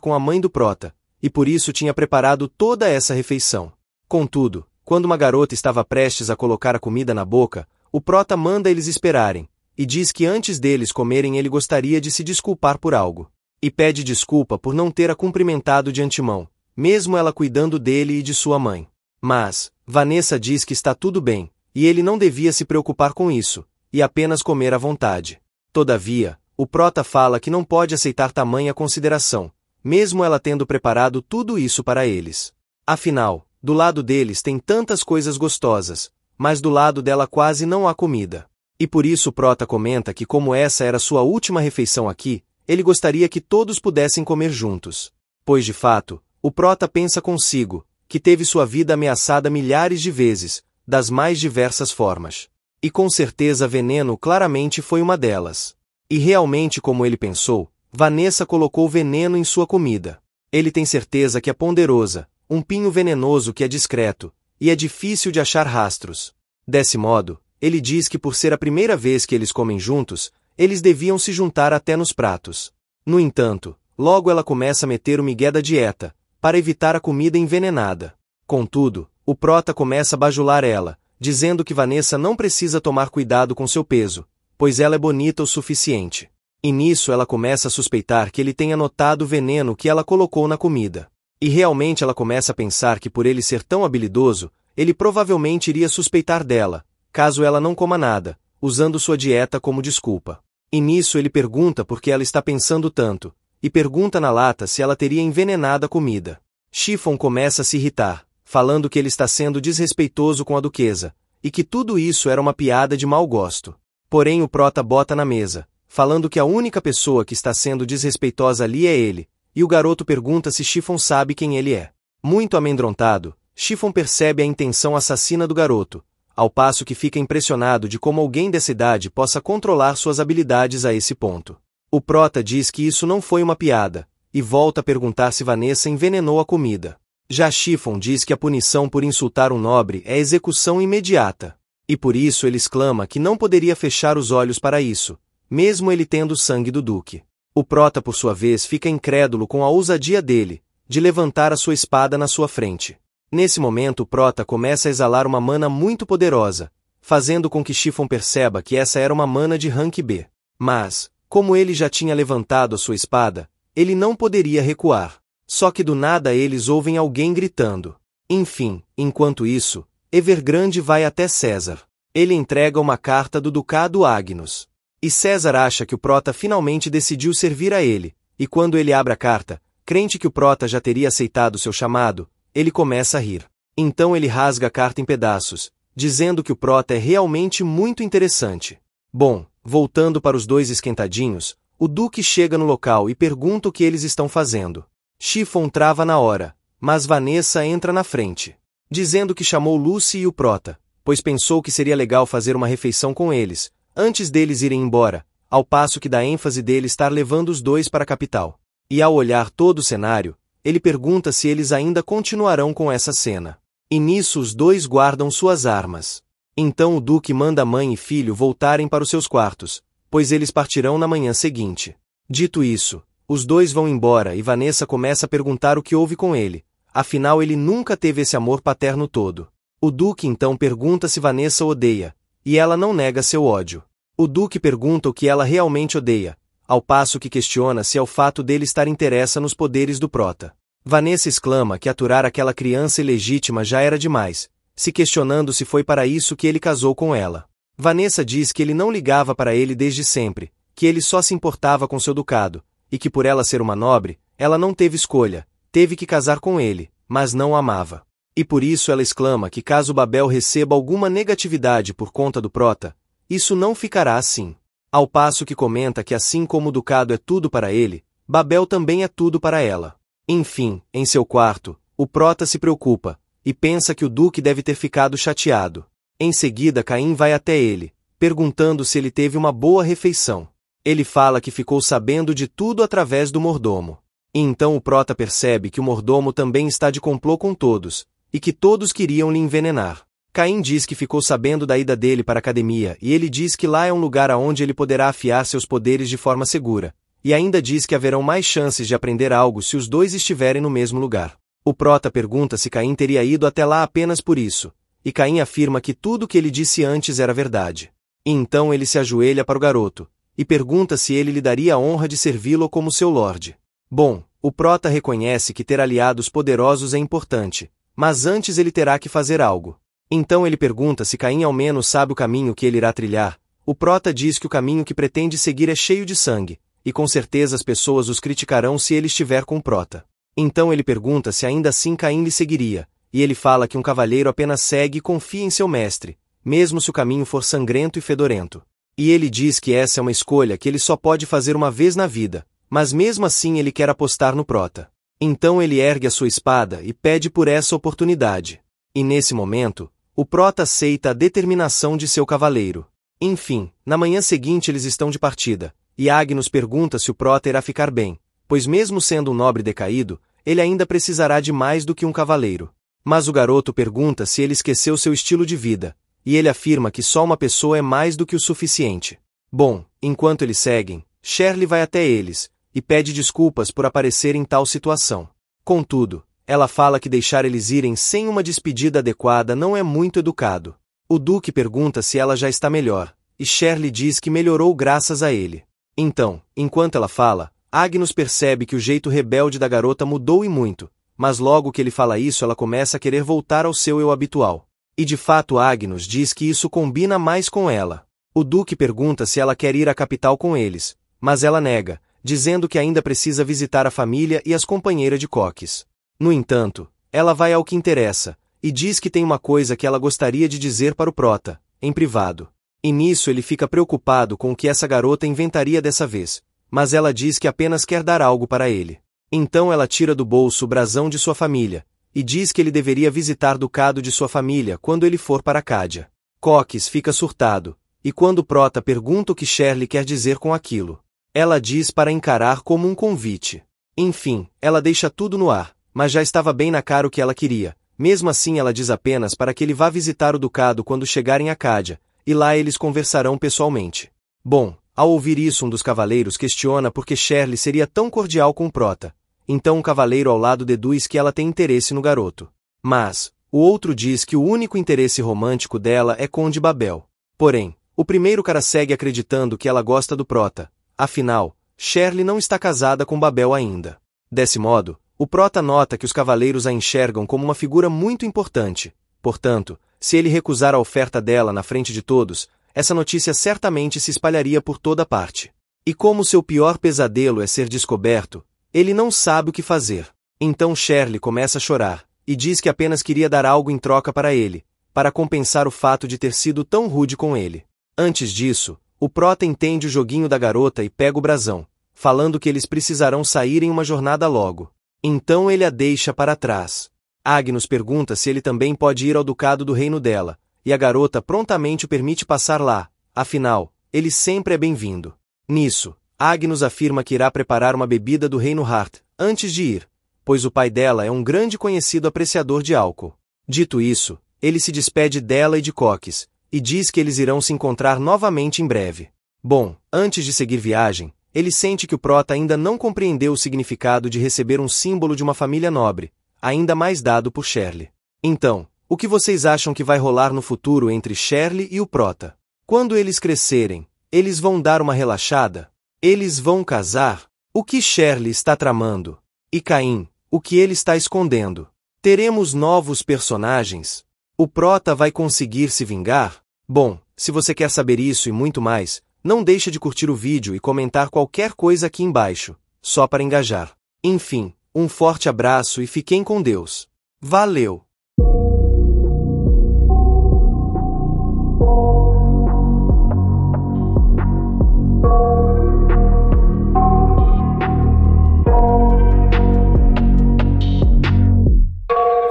com a mãe do Prota, e por isso tinha preparado toda essa refeição. Contudo, quando uma garota estava prestes a colocar a comida na boca, o Prota manda eles esperarem, e diz que antes deles comerem ele gostaria de se desculpar por algo. E pede desculpa por não ter a cumprimentado de antemão, mesmo ela cuidando dele e de sua mãe. Mas Vanessa diz que está tudo bem, e ele não devia se preocupar com isso, e apenas comer à vontade. Todavia, o Prota fala que não pode aceitar tamanha consideração, mesmo ela tendo preparado tudo isso para eles. Afinal, do lado deles tem tantas coisas gostosas, mas do lado dela quase não há comida. E por isso o Prota comenta que como essa era sua última refeição aqui, ele gostaria que todos pudessem comer juntos. Pois de fato, o Prota pensa consigo, que teve sua vida ameaçada milhares de vezes, das mais diversas formas. E com certeza veneno claramente foi uma delas. E realmente como ele pensou, Vanessa colocou veneno em sua comida. Ele tem certeza que é ponderosa, um pinho venenoso que é discreto, e é difícil de achar rastros. Desse modo, ele diz que por ser a primeira vez que eles comem juntos, eles deviam se juntar até nos pratos. No entanto, logo ela começa a meter o migué da dieta, para evitar a comida envenenada. Contudo, o Prota começa a bajular ela, dizendo que Vanessa não precisa tomar cuidado com seu peso, pois ela é bonita o suficiente. E nisso ela começa a suspeitar que ele tenha notado o veneno que ela colocou na comida. E realmente ela começa a pensar que por ele ser tão habilidoso, ele provavelmente iria suspeitar dela, caso ela não coma nada, usando sua dieta como desculpa. E nisso ele pergunta por que ela está pensando tanto, e pergunta na lata se ela teria envenenado a comida. Chiffon começa a se irritar, falando que ele está sendo desrespeitoso com a duquesa, e que tudo isso era uma piada de mau gosto. Porém o Prota bota na mesa, falando que a única pessoa que está sendo desrespeitosa ali é ele, e o garoto pergunta se Chiffon sabe quem ele é. Muito amedrontado, Chiffon percebe a intenção assassina do garoto, ao passo que fica impressionado de como alguém dessa idade possa controlar suas habilidades a esse ponto. O Prota diz que isso não foi uma piada, e volta a perguntar se Vanessa envenenou a comida. Já Chiffon diz que a punição por insultar um nobre é execução imediata, e por isso ele exclama que não poderia fechar os olhos para isso, mesmo ele tendo sangue do duque. O Prota por sua vez fica incrédulo com a ousadia dele, de levantar a sua espada na sua frente. Nesse momento o Prota começa a exalar uma mana muito poderosa, fazendo com que Chiffon perceba que essa era uma mana de rank B. Mas, como ele já tinha levantado a sua espada, ele não poderia recuar. Só que do nada eles ouvem alguém gritando. Enfim, enquanto isso, Evergrande vai até César. Ele entrega uma carta do Ducado Agnus. E César acha que o Prota finalmente decidiu servir a ele, e quando ele abre a carta, crente que o Prota já teria aceitado seu chamado, ele começa a rir. Então ele rasga a carta em pedaços, dizendo que o Prota é realmente muito interessante. Bom, voltando para os dois esquentadinhos, o duque chega no local e pergunta o que eles estão fazendo. Chiffon trava na hora, mas Vanessa entra na frente, dizendo que chamou Lucy e o Prota, pois pensou que seria legal fazer uma refeição com eles, antes deles irem embora, ao passo que dá ênfase dele estar levando os dois para a capital. E ao olhar todo o cenário, ele pergunta se eles ainda continuarão com essa cena. E nisso os dois guardam suas armas. Então o duque manda mãe e filho voltarem para os seus quartos, pois eles partirão na manhã seguinte. Dito isso, os dois vão embora e Vanessa começa a perguntar o que houve com ele, afinal ele nunca teve esse amor paterno todo. O duque então pergunta se Vanessa odeia, e ela não nega seu ódio. O duque pergunta o que ela realmente odeia, ao passo que questiona se é o fato dele estar interessado nos poderes do Prota. Vanessa exclama que aturar aquela criança ilegítima já era demais, se questionando se foi para isso que ele casou com ela. Vanessa diz que ele não ligava para ele desde sempre, que ele só se importava com seu ducado, e que por ela ser uma nobre, ela não teve escolha, teve que casar com ele, mas não amava. E por isso ela exclama que caso Babel receba alguma negatividade por conta do Prota, isso não ficará assim. Ao passo que comenta que assim como o ducado é tudo para ele, Babel também é tudo para ela. Enfim, em seu quarto, o Prota se preocupa, e pensa que o duque deve ter ficado chateado. Em seguida Cain vai até ele, perguntando se ele teve uma boa refeição. Ele fala que ficou sabendo de tudo através do mordomo. E então o Prota percebe que o mordomo também está de complô com todos, e que todos queriam lhe envenenar. Cain diz que ficou sabendo da ida dele para a academia e ele diz que lá é um lugar aonde ele poderá afiar seus poderes de forma segura, e ainda diz que haverão mais chances de aprender algo se os dois estiverem no mesmo lugar. O Prota pergunta se Cain teria ido até lá apenas por isso, e Cain afirma que tudo o que ele disse antes era verdade. E então ele se ajoelha para o garoto, e pergunta se ele lhe daria a honra de servi-lo como seu lorde. Bom, o Prota reconhece que ter aliados poderosos é importante, mas antes ele terá que fazer algo. Então ele pergunta se Cain ao menos sabe o caminho que ele irá trilhar. O Prota diz que o caminho que pretende seguir é cheio de sangue, e com certeza as pessoas os criticarão se ele estiver com o Prota. Então ele pergunta se ainda assim Cain lhe seguiria, e ele fala que um cavaleiro apenas segue e confia em seu mestre, mesmo se o caminho for sangrento e fedorento. E ele diz que essa é uma escolha que ele só pode fazer uma vez na vida, mas mesmo assim ele quer apostar no Prota. Então ele ergue a sua espada e pede por essa oportunidade. E nesse momento, o Prota aceita a determinação de seu cavaleiro. Enfim, na manhã seguinte eles estão de partida, e Agnus pergunta se o Prota irá ficar bem, pois mesmo sendo um nobre decaído, ele ainda precisará de mais do que um cavaleiro. Mas o garoto pergunta se ele esqueceu seu estilo de vida, e ele afirma que só uma pessoa é mais do que o suficiente. Bom, enquanto eles seguem, Shirley vai até eles, e pede desculpas por aparecer em tal situação. Contudo, ela fala que deixar eles irem sem uma despedida adequada não é muito educado. O Duque pergunta se ela já está melhor, e Shirley diz que melhorou graças a ele. Então, enquanto ela fala, Agnus percebe que o jeito rebelde da garota mudou e muito, mas logo que ele fala isso ela começa a querer voltar ao seu eu habitual. E de fato Agnus diz que isso combina mais com ela. O Duque pergunta se ela quer ir à capital com eles, mas ela nega, dizendo que ainda precisa visitar a família e as companheiras de Cox. No entanto, ela vai ao que interessa, e diz que tem uma coisa que ela gostaria de dizer para o Prota, em privado. E nisso ele fica preocupado com o que essa garota inventaria dessa vez, mas ela diz que apenas quer dar algo para ele. Então ela tira do bolso o brasão de sua família, e diz que ele deveria visitar Ducado de sua família quando ele for para Acádia. Cox fica surtado, e quando Prota pergunta o que Shirley quer dizer com aquilo, ela diz para encarar como um convite. Enfim, ela deixa tudo no ar, mas já estava bem na cara o que ela queria. Mesmo assim ela diz apenas para que ele vá visitar o Ducado quando chegar em Acádia, e lá eles conversarão pessoalmente. Bom, ao ouvir isso um dos cavaleiros questiona por que Shirley seria tão cordial com o Prota. Então um cavaleiro ao lado deduz que ela tem interesse no garoto. Mas, o outro diz que o único interesse romântico dela é Conde Babel. Porém, o primeiro cara segue acreditando que ela gosta do Prota. Afinal, Shirley não está casada com Babel ainda. Desse modo, o Prota nota que os cavaleiros a enxergam como uma figura muito importante. Portanto, se ele recusar a oferta dela na frente de todos, essa notícia certamente se espalharia por toda parte. E como seu pior pesadelo é ser descoberto, ele não sabe o que fazer. Então Shirley começa a chorar, e diz que apenas queria dar algo em troca para ele, para compensar o fato de ter sido tão rude com ele. Antes disso, o Prota entende o joguinho da garota e pega o brasão, falando que eles precisarão sair em uma jornada logo. Então ele a deixa para trás. Agnus pergunta se ele também pode ir ao ducado do reino dela, e a garota prontamente o permite passar lá, afinal, ele sempre é bem-vindo. Nisso, Agnus afirma que irá preparar uma bebida do reino Hart, antes de ir, pois o pai dela é um grande conhecido apreciador de álcool. Dito isso, ele se despede dela e de Cox, e diz que eles irão se encontrar novamente em breve. Bom, antes de seguir viagem, ele sente que o Prota ainda não compreendeu o significado de receber um símbolo de uma família nobre, ainda mais dado por Shirley. Então, o que vocês acham que vai rolar no futuro entre Shirley e o Prota? Quando eles crescerem, eles vão dar uma relaxada? Eles vão casar? O que Shirley está tramando? E Cain, o que ele está escondendo? Teremos novos personagens? O Prota vai conseguir se vingar? Bom, se você quer saber isso e muito mais, não deixa de curtir o vídeo e comentar qualquer coisa aqui embaixo, só para engajar. Enfim, um forte abraço e fiquem com Deus. Valeu!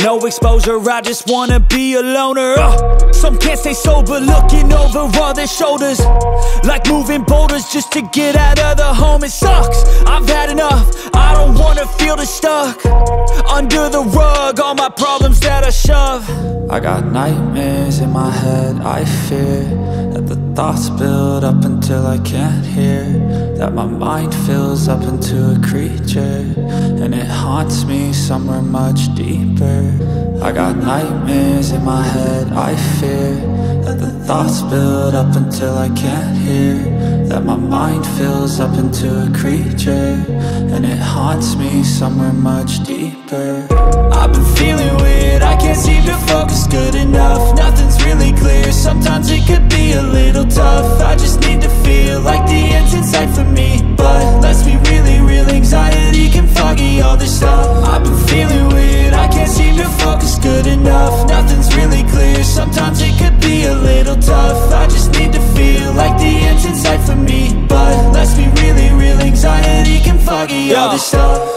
No exposure, I just wanna be a loner. Some can't stay sober, looking over all their shoulders, like moving boulders just to get out of the home. It sucks, I've had enough, I don't wanna feel the stuck under the rug, all my problems that I shove. I got nightmares in my head, I fear that the thoughts build up until I can't hear, that my mind fills up into a creature, and it haunts me somewhere much deeper. I got nightmares in my head, I fear that the thoughts build up until I can't hear, that my mind fills up into a creature, and it haunts me somewhere much deeper. I've been feeling weird, I can't seem to focus good enough, nothing's really clear, sometimes it could be a little tough. I just need to feel like the end's in sight for me, but let's be really real, anxiety can foggy all this stuff. I've been feeling weird, I can't seem to focus good enough, nothing's really clear, sometimes it could be a little tough. I just need to feel like the end's in sight for me, but let's be really real, anxiety can foggy all this stuff.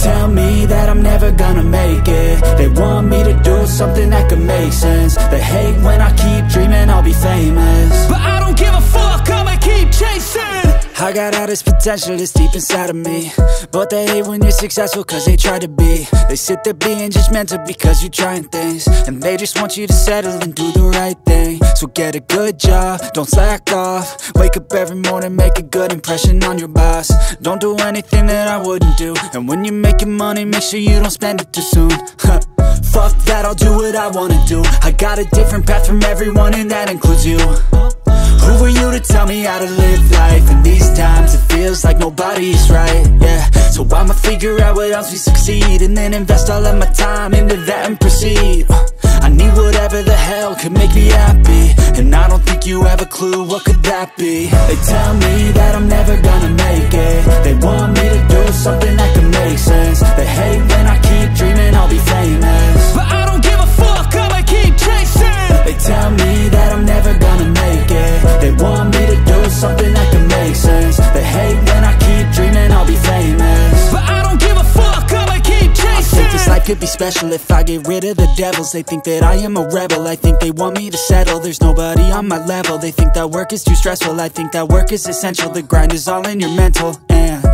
Tell me that I'm never gonna make it. They want me to do something that could make sense. They hate when I keep dreaming I'll be famous, but I don't give a fuck, I'ma keep chasing. I got all this potential that's deep inside of me, but they hate when you're successful cause they try to be. They sit there being judgmental because you're trying things, and they just want you to settle and do the right thing. So get a good job, don't slack off, wake up every morning, make a good impression on your boss. Don't do anything that I wouldn't do, and when you make making money, make sure you don't spend it too soon. Fuck that, I'll do what I wanna do. I got a different path from everyone and that includes you. Who were you to tell me how to live life? And these times it feels like nobody's right, yeah. So I'ma figure out what else we succeed, and then invest all of my time into that and proceed. I need whatever the hell could make me happy, and I don't think you have a clue what could that be. They tell me that I'm never gonna make it. They want me to do something that can make sense. They hate when I keep dreaming I'll be famous, but I don't give a fuck, I'ma keep chasing. They tell me that I'm never gonna make it. They want me to do something that can make sense. They hate when I keep dreaming I'll be famous, but I don't give a fuck, I'ma keep chasing. I think this life could be special if I get rid of the devils. They think that I am a rebel, I think they want me to settle. There's nobody on my level, they think that work is too stressful. I think that work is essential, the grind is all in your mental. And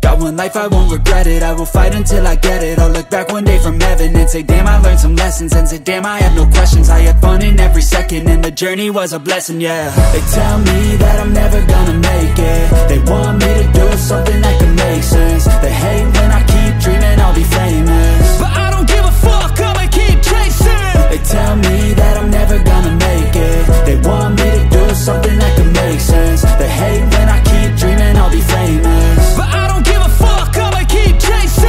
Got one life, I won't regret it, I will fight until I get it. I'll look back one day from heaven and say damn I learned some lessons. And say damn I had no questions, I had fun in every second. And the journey was a blessing, yeah. They tell me that I'm never gonna make it. They want me to do something that can make sense. They hate when I keep dreaming I'll be famous, but I don't give a fuck, I'ma keep chasing. They tell me that I'm never gonna make it. They want me to do something that can make sense. They hate when I keep dreaming I'll be famous, but I don't give a fuck, I'ma keep chasing.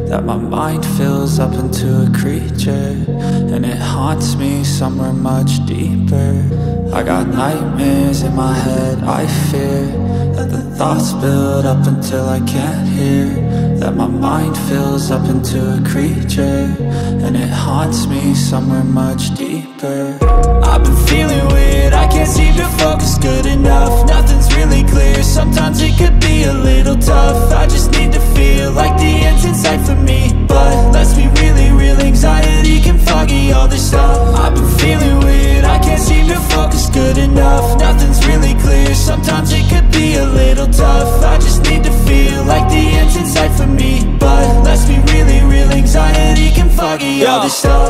That my mind fills up into a creature, and it haunts me somewhere much deeper. I got nightmares in my head, I fear that the thoughts build up until I can't hear. That my mind fills up into a creature, and it haunts me somewhere much deeper. I've been feeling weird, I can't seem to focus good enough. Nothing's really clear, sometimes it could be a little tough. I just need to feel like the end's in sight for me, but let's be really real, anxiety can foggy all this stuff. I've been feeling weird, I can't seem to focus good enough. Nothing's really clear, sometimes it could be a little tough. I just need to feel like the end's in sight for me, but let's be really real, anxiety can foggy all this stuff.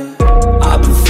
I've been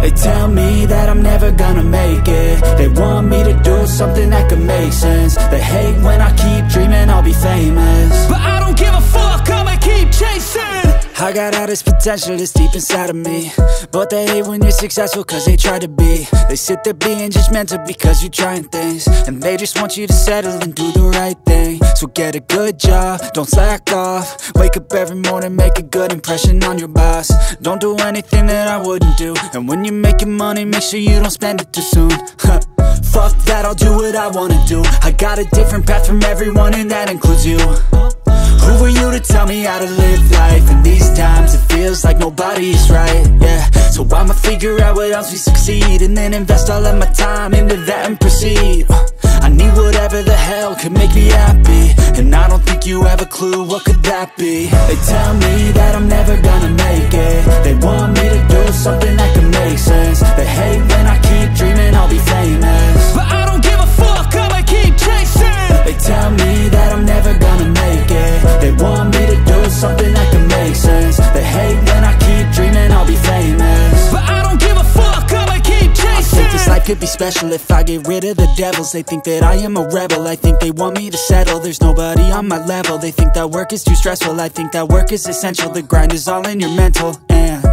They tell me that I'm never gonna make it. They want me to do something that could make sense. They hate when I keep dreaming I'll be famous, but I don't give a fuck, I'ma keep chasing. I got all this potential that's deep inside of me, but they hate when you're successful cause they try to be. They sit there being judgmental because you're trying things, and they just want you to settle and do the right thing. So get a good job, don't slack off. Wake up every morning, make a good impression on your boss. Don't do anything that I wouldn't do, and when you're making money, make sure you don't spend it too soon. Fuck that, I'll do what I wanna do. I got a different path from everyone and that includes you. Who are you to tell me how to live life? In these times it feels feels like nobody's right, yeah. So I'ma figure out what else we succeed, and then invest all of my time into that and proceed. I need whatever the hell could make me happy, and I don't think you have a clue what could that be. They tell me that I'm never gonna make it, they want me to do something that can make sense. They hate when I keep dreaming I'll be famous, but I don't give a fuck, I'ma keep chasing. They tell me that I'm never gonna make it, they want me to do something that can make sense. They hate when I keep dreaming I'll be famous, but I don't give a fuck, I'ma keep chasing. I think this life could be special if I get rid of the devils. They think that I am a rebel, I think they want me to settle. There's nobody on my level, they think that work is too stressful. I think that work is essential, the grind is all in your mental. And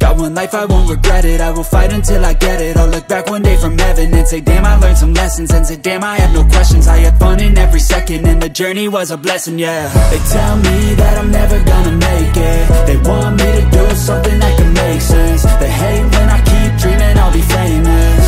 Got one life, I won't regret it. I will fight until I get it. I'll look back one day from heaven and say, damn, I learned some lessons. And say, damn, I had no questions. I had fun in every second, and the journey was a blessing, yeah. They tell me that I'm never gonna make it, they want me to do something that can make sense. They hate when I keep dreaming I'll be famous,